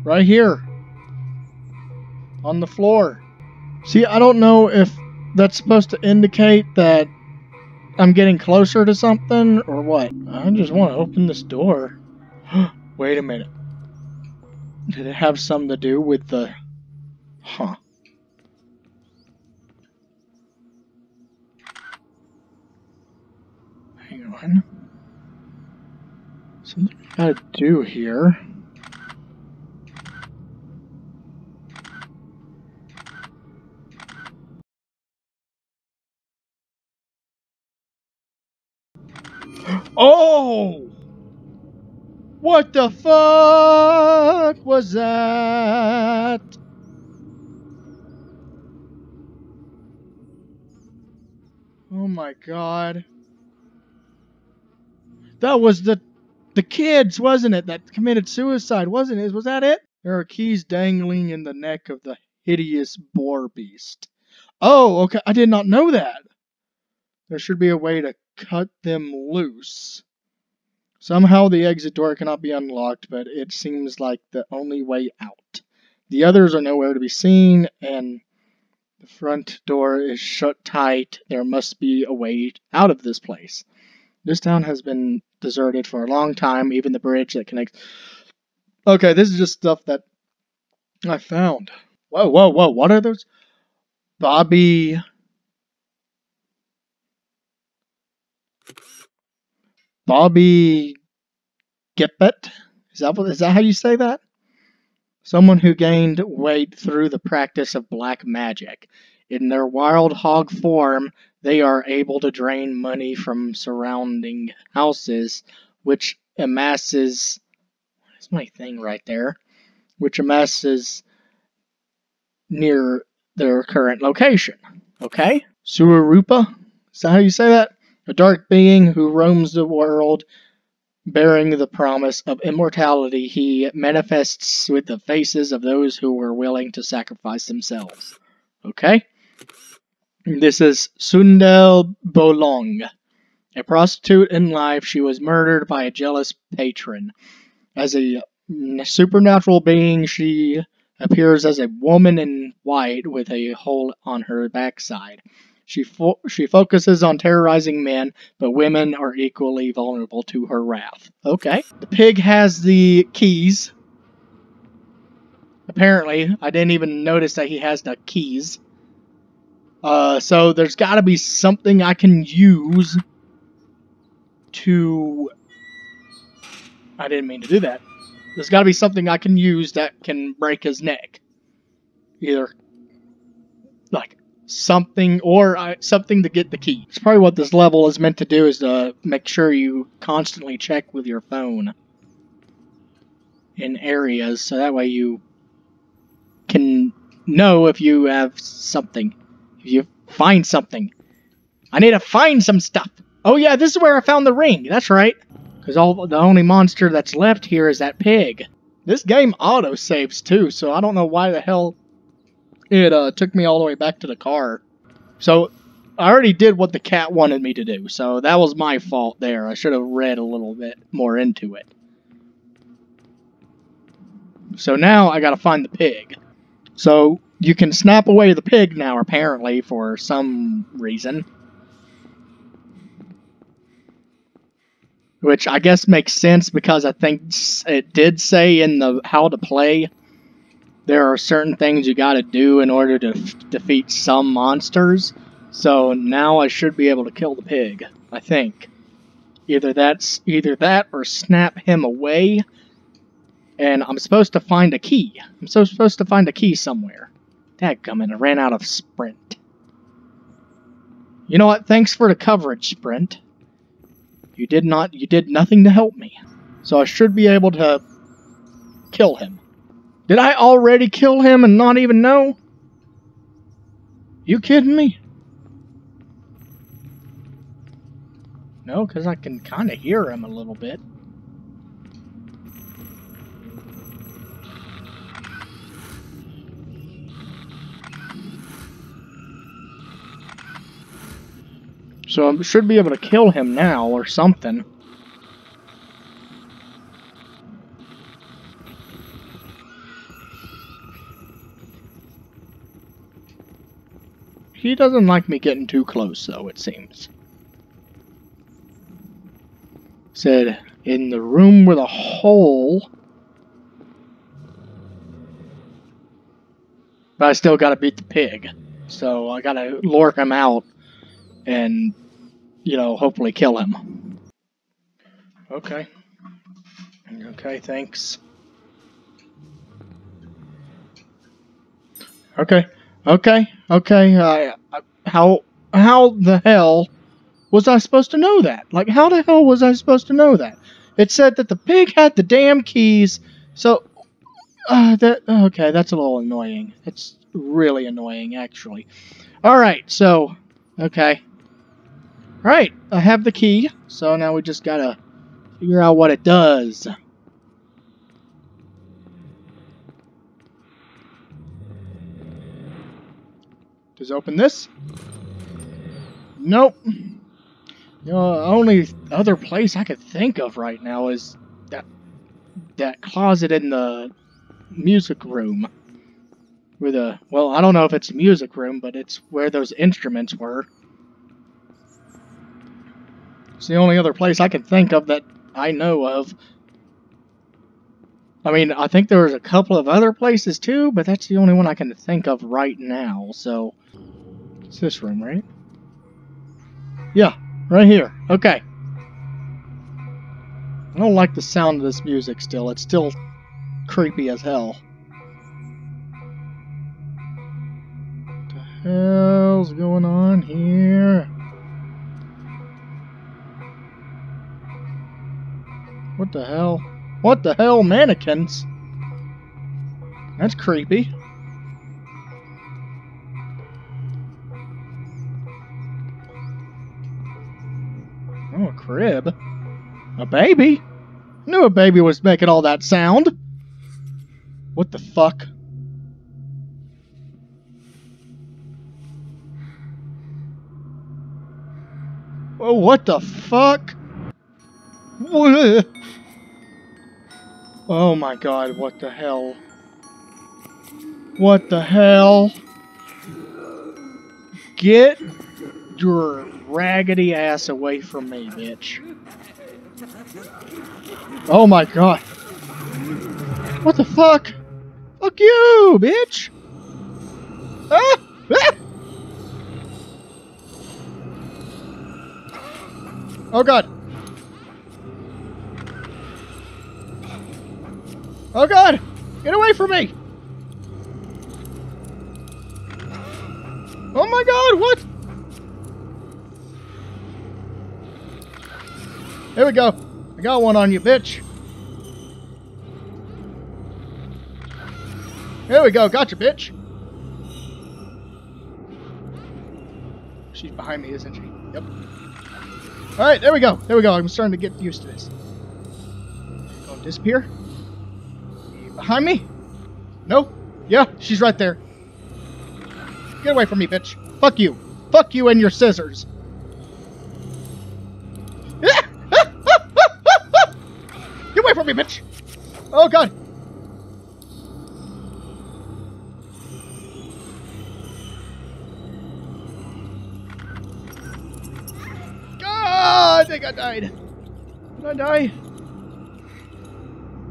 Right here. On the floor. See, I don't know if that's supposed to indicate that I'm getting closer to something or what. I just want to open this door. Wait a minute. Did it have something to do with the... Huh. Hang on. Something I gotta do here. Oh! What the fuck was that? Oh my god. That was the the kids, wasn't it? That committed suicide, wasn't it? Was that it? There are keys dangling in the neck of the hideous boar beast. Oh, okay. I did not know that. There should be a way to cut them loose. Somehow the exit door cannot be unlocked, but it seems like the only way out. The others are nowhere to be seen, and the front door is shut tight. There must be a way out of this place. This town has been deserted for a long time, even the bridge that connects... Okay, this is just stuff that I found. Whoa, whoa, whoa, what are those? Bobby... Bobby Gippet? Is that, is that how you say that? Someone who gained weight through the practice of black magic. In their wild hog form, they are able to drain money from surrounding houses, which amasses... That's my thing right there. Which amasses near their current location. Okay? Sururupa? Is that how you say that? A dark being who roams the world, bearing the promise of immortality, he manifests with the faces of those who were willing to sacrifice themselves. Okay? This is Sundel Bolong. A prostitute in life, she was murdered by a jealous patron. As a supernatural being, she appears as a woman in white with a hole on her backside. She fo she focuses on terrorizing men, but women are equally vulnerable to her wrath. Okay. The pig has the keys. Apparently, I didn't even notice that he has the keys. Uh, so there's got to be something I can use to... I didn't mean to do that. There's got to be something I can use that can break his neck. Either... Like... Something or uh, something to get the key. It's probably what this level is meant to do, is to make sure you constantly check with your phone in areas, so that way you can know if you have something. If you find something. I need to find some stuff. Oh yeah, this is where I found the ring. That's right. Because all the only monster that's left here is that pig. This game auto-saves too, so I don't know why the hell... It uh, took me all the way back to the car. So, I already did what the cat wanted me to do. So, that was my fault there. I should have read a little bit more into it. So, now I gotta find the pig. So, you can snap away the pig now, apparently, for some reason. Which, I guess, makes sense because I think it did say in the how to play... There are certain things you gotta do in order to f defeat some monsters. So now I should be able to kill the pig, I think. Either that's either that or snap him away. And I'm supposed to find a key. I'm so supposed to find a key somewhere. Dadgummit, I ran out of Sprint. You know what? Thanks for the coverage, Sprint. You did not you did nothing to help me. So I should be able to kill him. Did I already kill him and not even know? You kidding me? No, because I can kind of hear him a little bit. So I should be able to kill him now or something. He doesn't like me getting too close, though, it seems. Said, in the room with a hole. But I still gotta beat the pig. So I gotta lure him out and, you know, hopefully kill him. Okay. Okay, thanks. Okay. Okay, okay, uh, how, how the hell was I supposed to know that? Like, how the hell was I supposed to know that? It said that the pig had the damn keys, so, uh, that, okay, that's a little annoying. It's really annoying, actually. Alright, so, okay. Alright, I have the key, so now we just gotta figure out what it does. Does open this? Nope. You know, the only other place I could think of right now is that that closet in the music room. With a well, I don't know if it's a music room, but it's where those instruments were. It's the only other place I can think of that I know of. I mean, I think there was a couple of other places too, but that's the only one I can think of right now, so... It's this room, right? Yeah, right here. Okay. I don't like the sound of this music still. It's still creepy as hell. What the hell's going on here? What the hell? What the hell, mannequins? That's creepy. Oh, a crib. A baby? I knew a baby was making all that sound. What the fuck? Oh, what the fuck? What? Oh my god, what the hell? What the hell? Get your raggedy ass away from me, bitch. Oh my god. What the fuck? Fuck you, bitch! Ah! Ah! Oh god. Oh god! Get away from me! Oh my god, what? Here we go. I got one on you, bitch. Here we go, gotcha, bitch. She's behind me, isn't she? Yep. Alright, there we go. There we go. I'm starting to get used to this. Gonna disappear? Behind me? No? Yeah, she's right there. Get away from me, bitch. Fuck you. Fuck you and your scissors. Get away from me, bitch. Oh, God. God, I think I died. Did I die?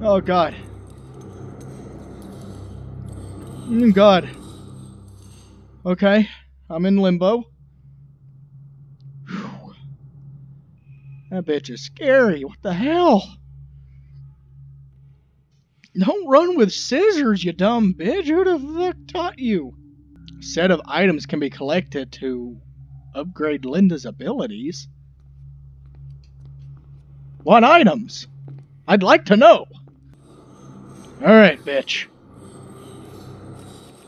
Oh, God. God. Okay, I'm in limbo. Whew. That bitch is scary. What the hell? Don't run with scissors, you dumb bitch. Who the fuck taught you? A set of items can be collected to upgrade Linda's abilities. What items? I'd like to know. Alright, bitch.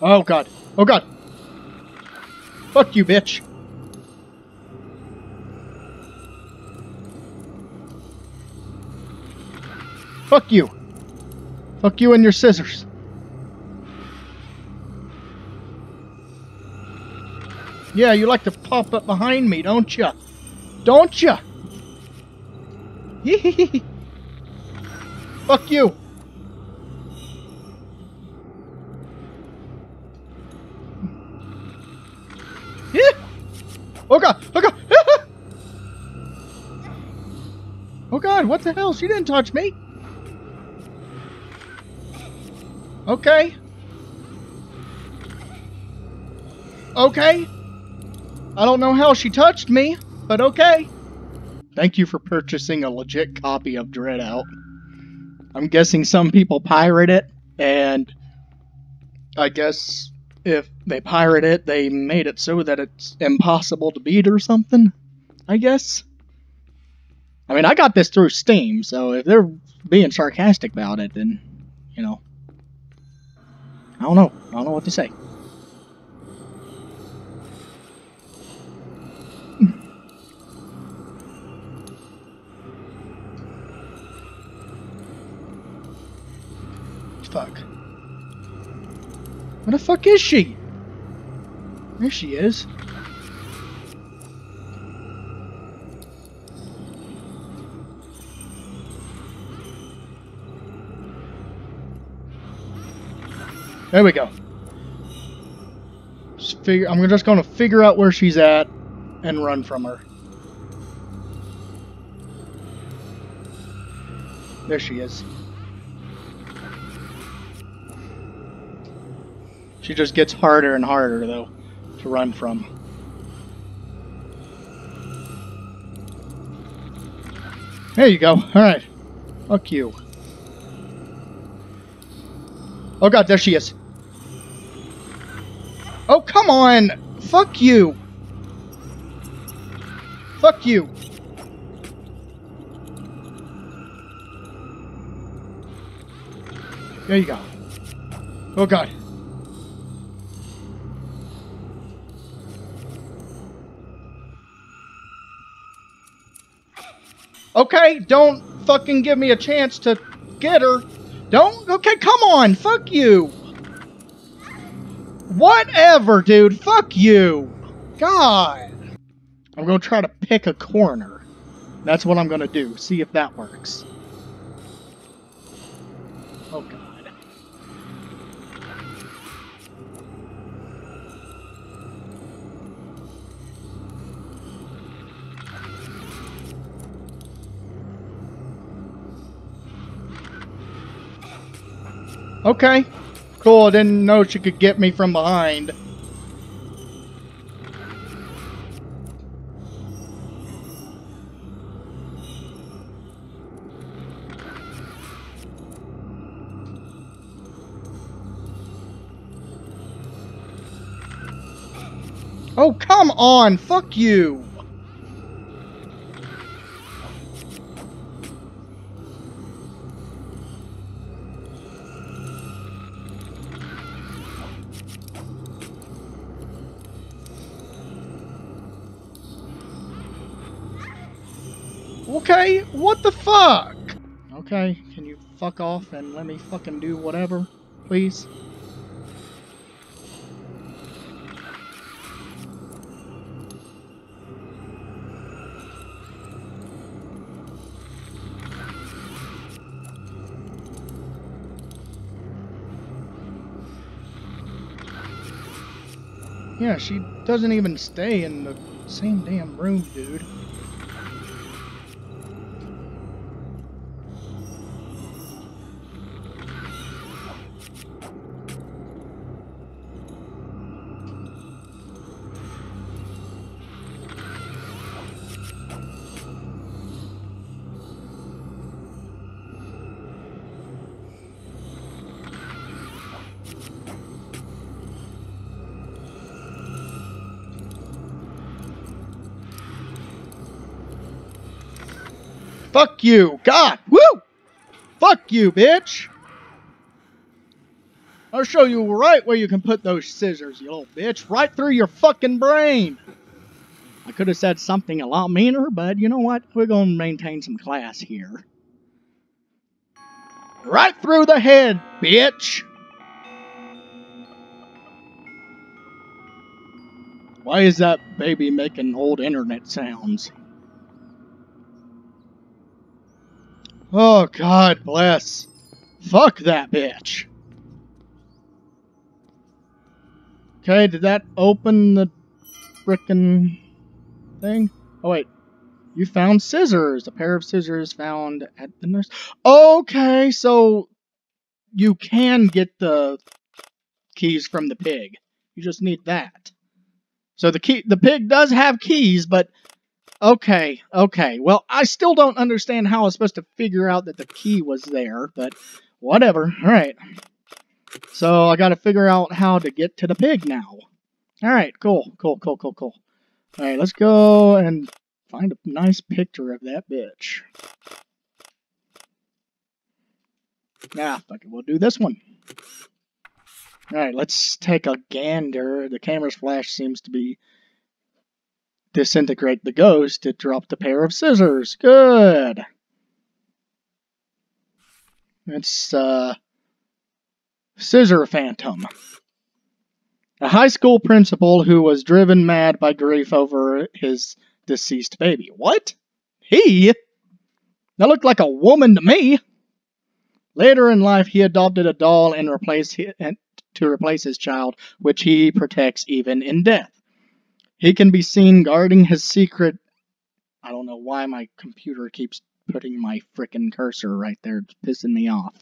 Oh, God. Oh, God. Fuck you, bitch. Fuck you. Fuck you and your scissors. Yeah, you like to pop up behind me, don't ya? Don't ya? Hee. Fuck you. Oh God! Oh God! Oh God! What the hell? She didn't touch me. Okay. Okay. I don't know how she touched me, but okay. Thank you for purchasing a legit copy of Dreadout. I'm guessing some people pirate it, and I guess if they pirate it, they made it so that it's impossible to beat or something, I guess. I mean, I got this through Steam, so if they're being sarcastic about it, then, you know, I don't know. I don't know what to say. Fuck. Where the fuck is she? There she is. There we go. Just figure, I'm just going to figure out where she's at and run from her. There she is. She just gets harder and harder, though, to run from. There you go. Alright. Fuck you. Oh God, there she is. Oh, come on! Fuck you! Fuck you! There you go. Oh God. Okay, don't fucking give me a chance to get her. Don't. Okay, come on. Fuck you. Whatever, dude. Fuck you. God. I'm going to try to pick a corner. That's what I'm going to do. See if that works. Oh, God. Okay, cool, I didn't know she could get me from behind. Oh, come on, fuck you! Okay, what the fuck? Okay, can you fuck off and let me fucking do whatever, please? Yeah, she doesn't even stay in the same damn room, dude. Fuck you. God. Woo! Fuck you, bitch. I'll show you right where you can put those scissors, you little bitch. Right through your fucking brain. I could have said something a lot meaner, but you know what? We're going to maintain some class here. Right through the head, bitch. Why is that baby making old internet sounds? Oh, God bless. Fuck that bitch. Okay, did that open the frickin' thing? Oh, wait. You found scissors. A pair of scissors found at the nurse. Okay, so you can get the keys from the pig. You just need that. So the key, the pig does have keys, but okay, okay. Well, I still don't understand how I was supposed to figure out that the key was there, but whatever. All right. So I got to figure out how to get to the pig now. All right, cool, cool, cool, cool, cool. All right, let's go and find a nice picture of that bitch. Nah, fuck it, we'll do this one. Alright, let's take a gander. The camera's flash seems to be disintegrate the ghost. It dropped a pair of scissors. Good. It's, uh... Scissor Phantom. A high school principal who was driven mad by grief over his deceased baby. What? He? That looked like a woman to me. Later in life, he adopted a doll and replaced his... And to replace his child, which he protects even in death. He can be seen guarding his secret... I don't know why my computer keeps putting my frickin' cursor right there. It's pissing me off.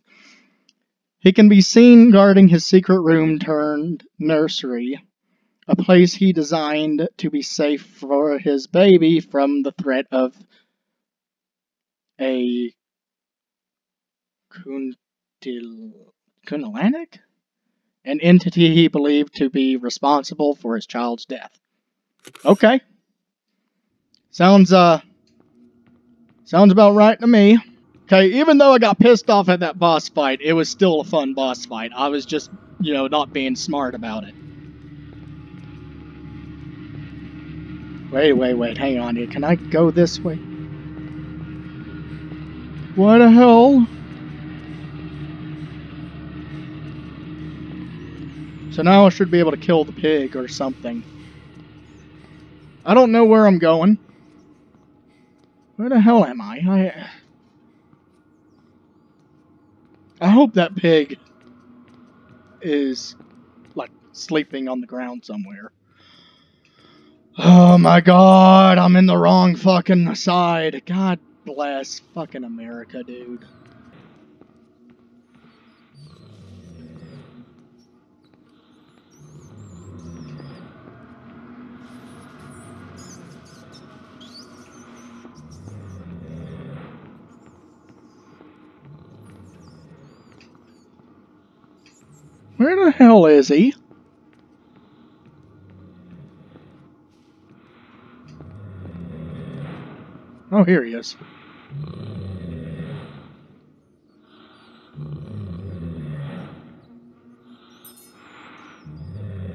He can be seen guarding his secret room turned nursery, a place he designed to be safe for his baby from the threat of a... Kuntil... Kuntilanak? An entity he believed to be responsible for his child's death. Okay. Sounds, uh... Sounds about right to me. Okay, even though I got pissed off at that boss fight, it was still a fun boss fight. I was just, you know, not being smart about it. Wait, wait, wait, hang on here. Can I go this way? What the hell? So now I should be able to kill the pig or something. I don't know where I'm going. Where the hell am I? I, I hope that pig is, like, sleeping on the ground somewhere. Oh my God, I'm in the wrong fucking side. God bless fucking America, dude. Where the hell is he? Oh, here he is.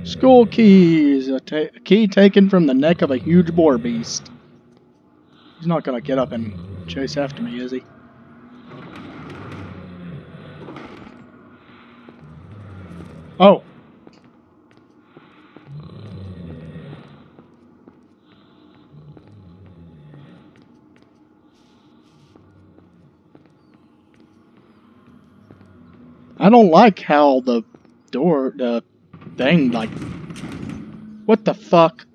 School keys. A, ta a key taken from the neck of a huge boar beast. He's not gonna get up and chase after me, is he? Oh. I don't like how the door, the thing, like... What the fuck?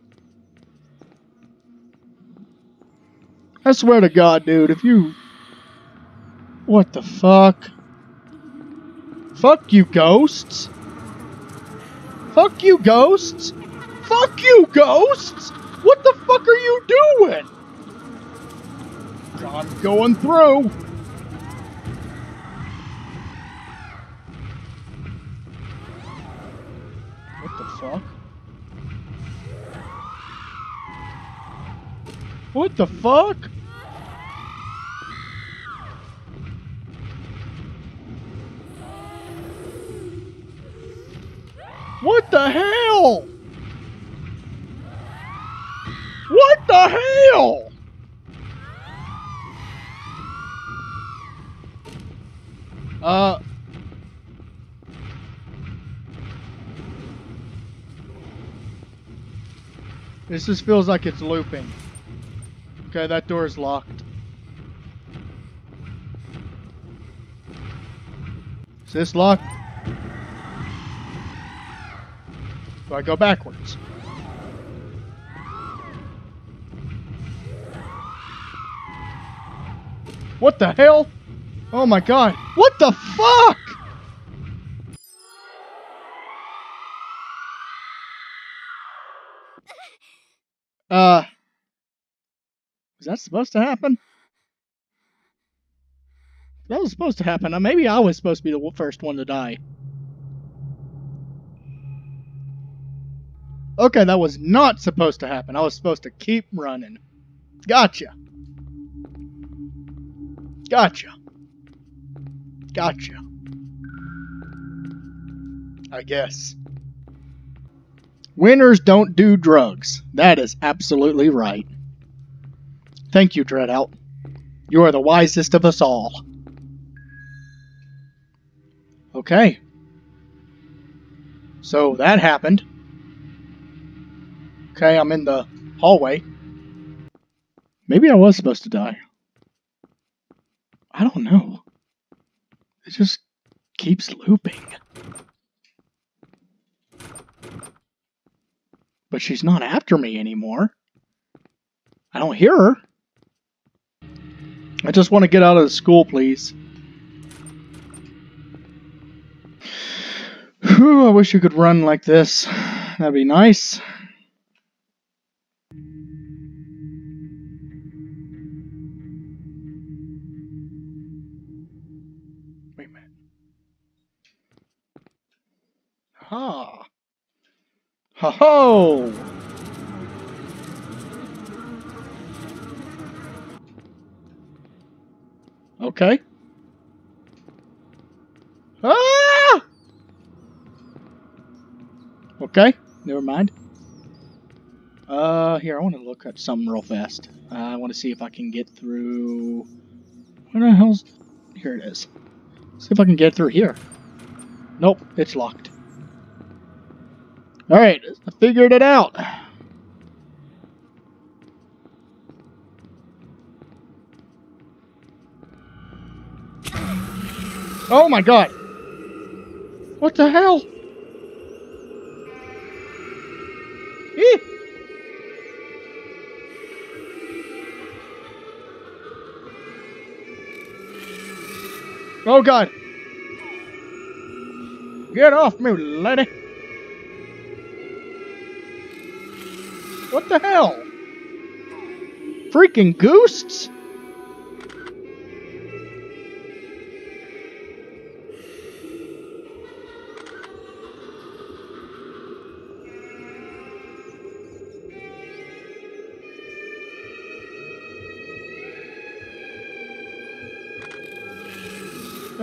I swear to God, dude, if you... What the fuck? Fuck you, ghosts! Fuck you, ghosts! Fuck you, ghosts! What the fuck are you doing? I'm going through! What the fuck? What the fuck? What the hell? What the hell? Uh. This just feels like it's looping. Okay, that door is locked. Is this locked? Do I go backwards? What the hell? Oh my god. What the fuck? Uh. Was that supposed to happen? That was supposed to happen. Maybe I was supposed to be the first one to die. Okay, that was not supposed to happen. I was supposed to keep running. Gotcha. Gotcha. Gotcha. I guess. Winners don't do drugs. That is absolutely right. Thank you, Dreadout. You are the wisest of us all. Okay. So that happened. Okay, I'm in the hallway. Maybe I was supposed to die. I don't know. It just keeps looping. But she's not after me anymore. I don't hear her. I just want to get out of the school, please. Whew, I wish you could run like this. That'd be nice. Wait a minute. Ha! Ha ho! Okay. Ah! Okay, never mind. Uh, here, I want to look at something real fast. Uh, I want to see if I can get through... Where the hell's... Here it is. See if I can get through here. Nope, it's locked. Alright, I figured it out. Oh my god! What the hell? Eh. Oh god! Get off me, lady! What the hell? Freaking ghosts?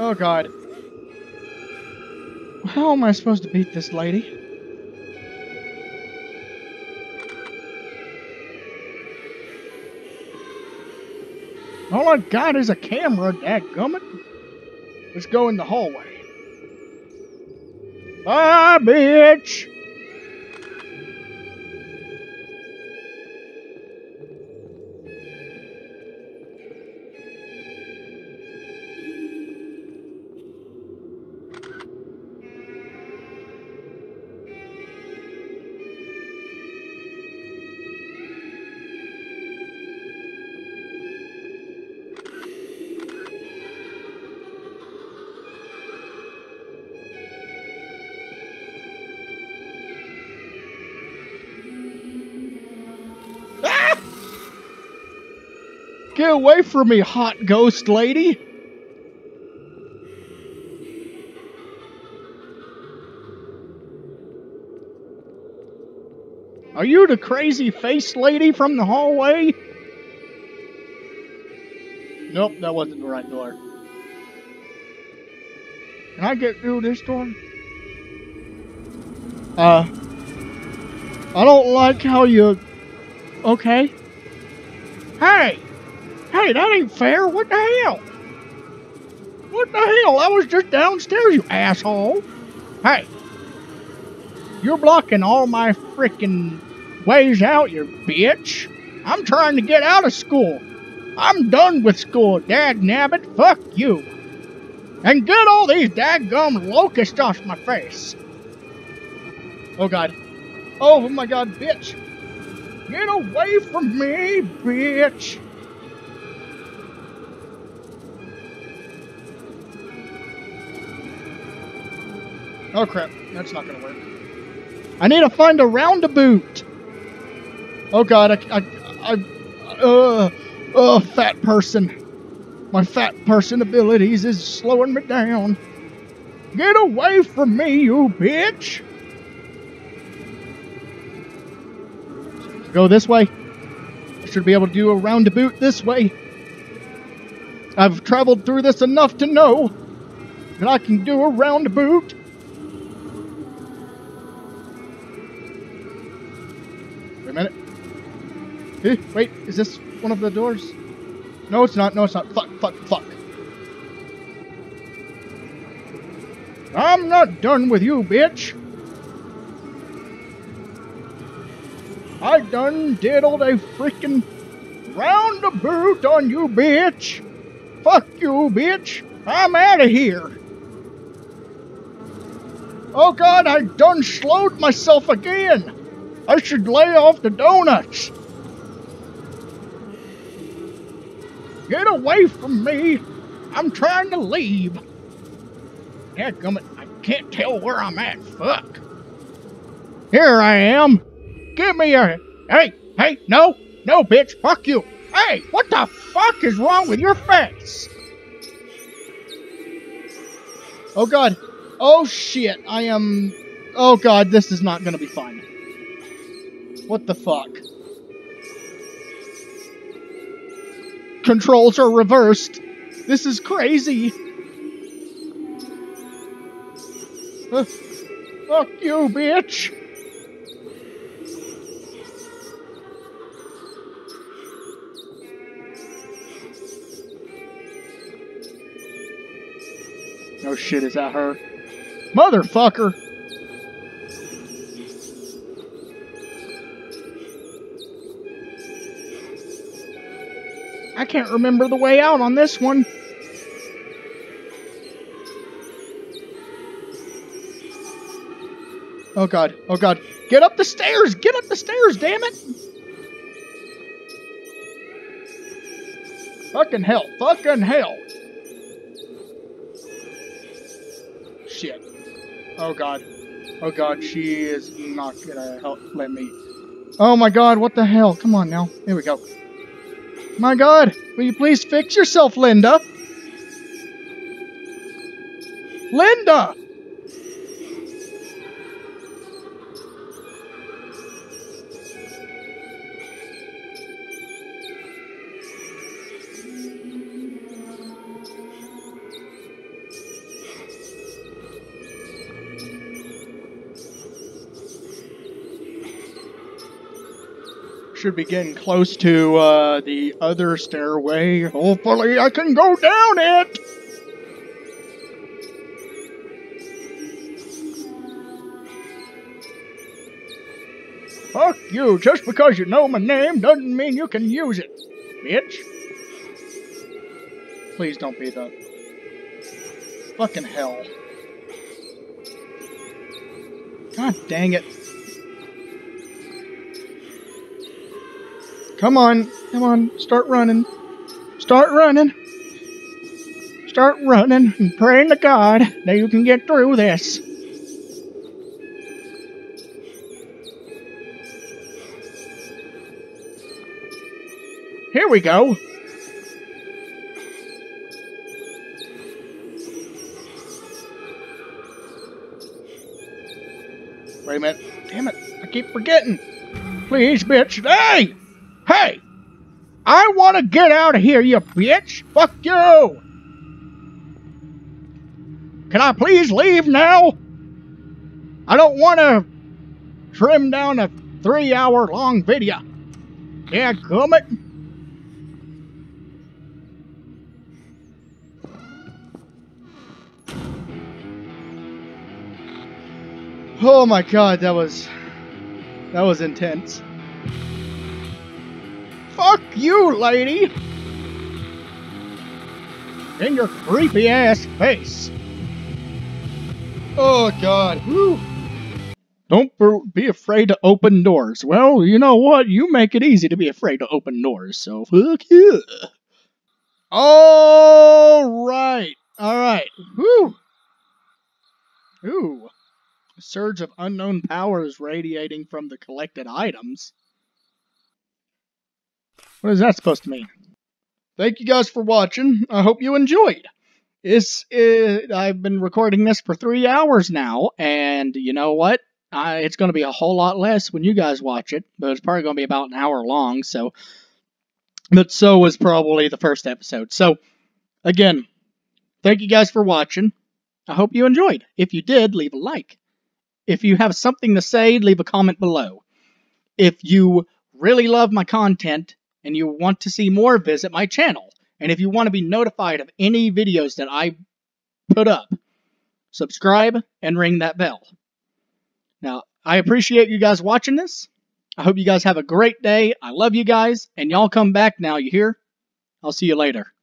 Oh god. How am I supposed to beat this lady? All I got is a camera, dadgummit. Let's go in the hallway. Bye, bitch! Get away from me, hot ghost lady! Are you the crazy face lady from the hallway? Nope, that wasn't the right door. Can I get through this door? Uh, I don't like how you... Okay. Hey! Hey, that ain't fair. What the hell? What the hell? I was just downstairs, you asshole. Hey. You're blocking all my freaking ways out, you bitch. I'm trying to get out of school. I'm done with school, dagnabbit. Fuck you. And get all these daggum locusts off my face. Oh, God. Oh, my God, bitch. Get away from me, bitch. Oh, crap. That's not going to work. I need to find a roundabout. Oh, God. I... I... I uh... Oh, fat person. My fat person abilities is slowing me down. Get away from me, you bitch. Go this way. I should be able to do a roundabout this way. I've traveled through this enough to know that I can do a roundabout. Wait a minute. Eh, wait, is this one of the doors? No, it's not. No, it's not. Fuck, fuck, fuck. I'm not done with you, bitch. I done diddled a freaking roundabout on you, bitch. Fuck you, bitch. I'm out of here. Oh, God, I done slowed myself again. I should lay off the donuts. Get away from me. I'm trying to leave. Dadgummit, I can't tell where I'm at. Fuck. Here I am. Give me a... Hey, hey, no, no, bitch, fuck you. Hey, what the fuck is wrong with your face? Oh, God. Oh, shit, I am... Oh, God, this is not gonna be fun. What the fuck? Controls are reversed. This is crazy. Uh, fuck you, bitch. Oh shit, is that her? Motherfucker! I can't remember the way out on this one. Oh God, oh God. Get up the stairs! Get up the stairs, damn it! Fucking hell, fucking hell! Shit. Oh, God. Oh, God. She is not gonna help let me. Oh, my God. What the hell? Come on now. Here we go. My God. Will you please fix yourself, Linda? Linda! Should be getting close to uh, the other stairway. Hopefully I can go down it! Fuck you. Just because you know my name doesn't mean you can use it, bitch. Please don't be the... Fucking hell. God dang it. Come on, come on, start running. Start running. Start running and praying to God that you can get through this. Here we go. Wait a minute. Damn it, I keep forgetting. Please, bitch. Hey! Hey! I want to get out of here, you bitch! Fuck you! Can I please leave now? I don't want to trim down a three-hour-long video. Yeah, come it. Oh my God, that was that was intense. Fuck you, lady. In your creepy ass face. Oh God. Whew. Don't be afraid to open doors. Well, you know what? You make it easy to be afraid to open doors, so fuck you. All right. All right. Whew. Ooh. A surge of unknown powers radiating from the collected items. What is that supposed to mean? Thank you guys for watching. I hope you enjoyed. It's, it, I've been recording this for three hours now, and you know what? I, it's going to be a whole lot less when you guys watch it, but it's probably going to be about an hour long, so... But so was probably the first episode. So, again, thank you guys for watching. I hope you enjoyed. If you did, leave a like. If you have something to say, leave a comment below. If you really love my content and you want to see more, visit my channel. And if you want to be notified of any videos that I put up, subscribe and ring that bell. Now, I appreciate you guys watching this. I hope you guys have a great day. I love you guys. And y'all come back now, you hear? I'll see you later.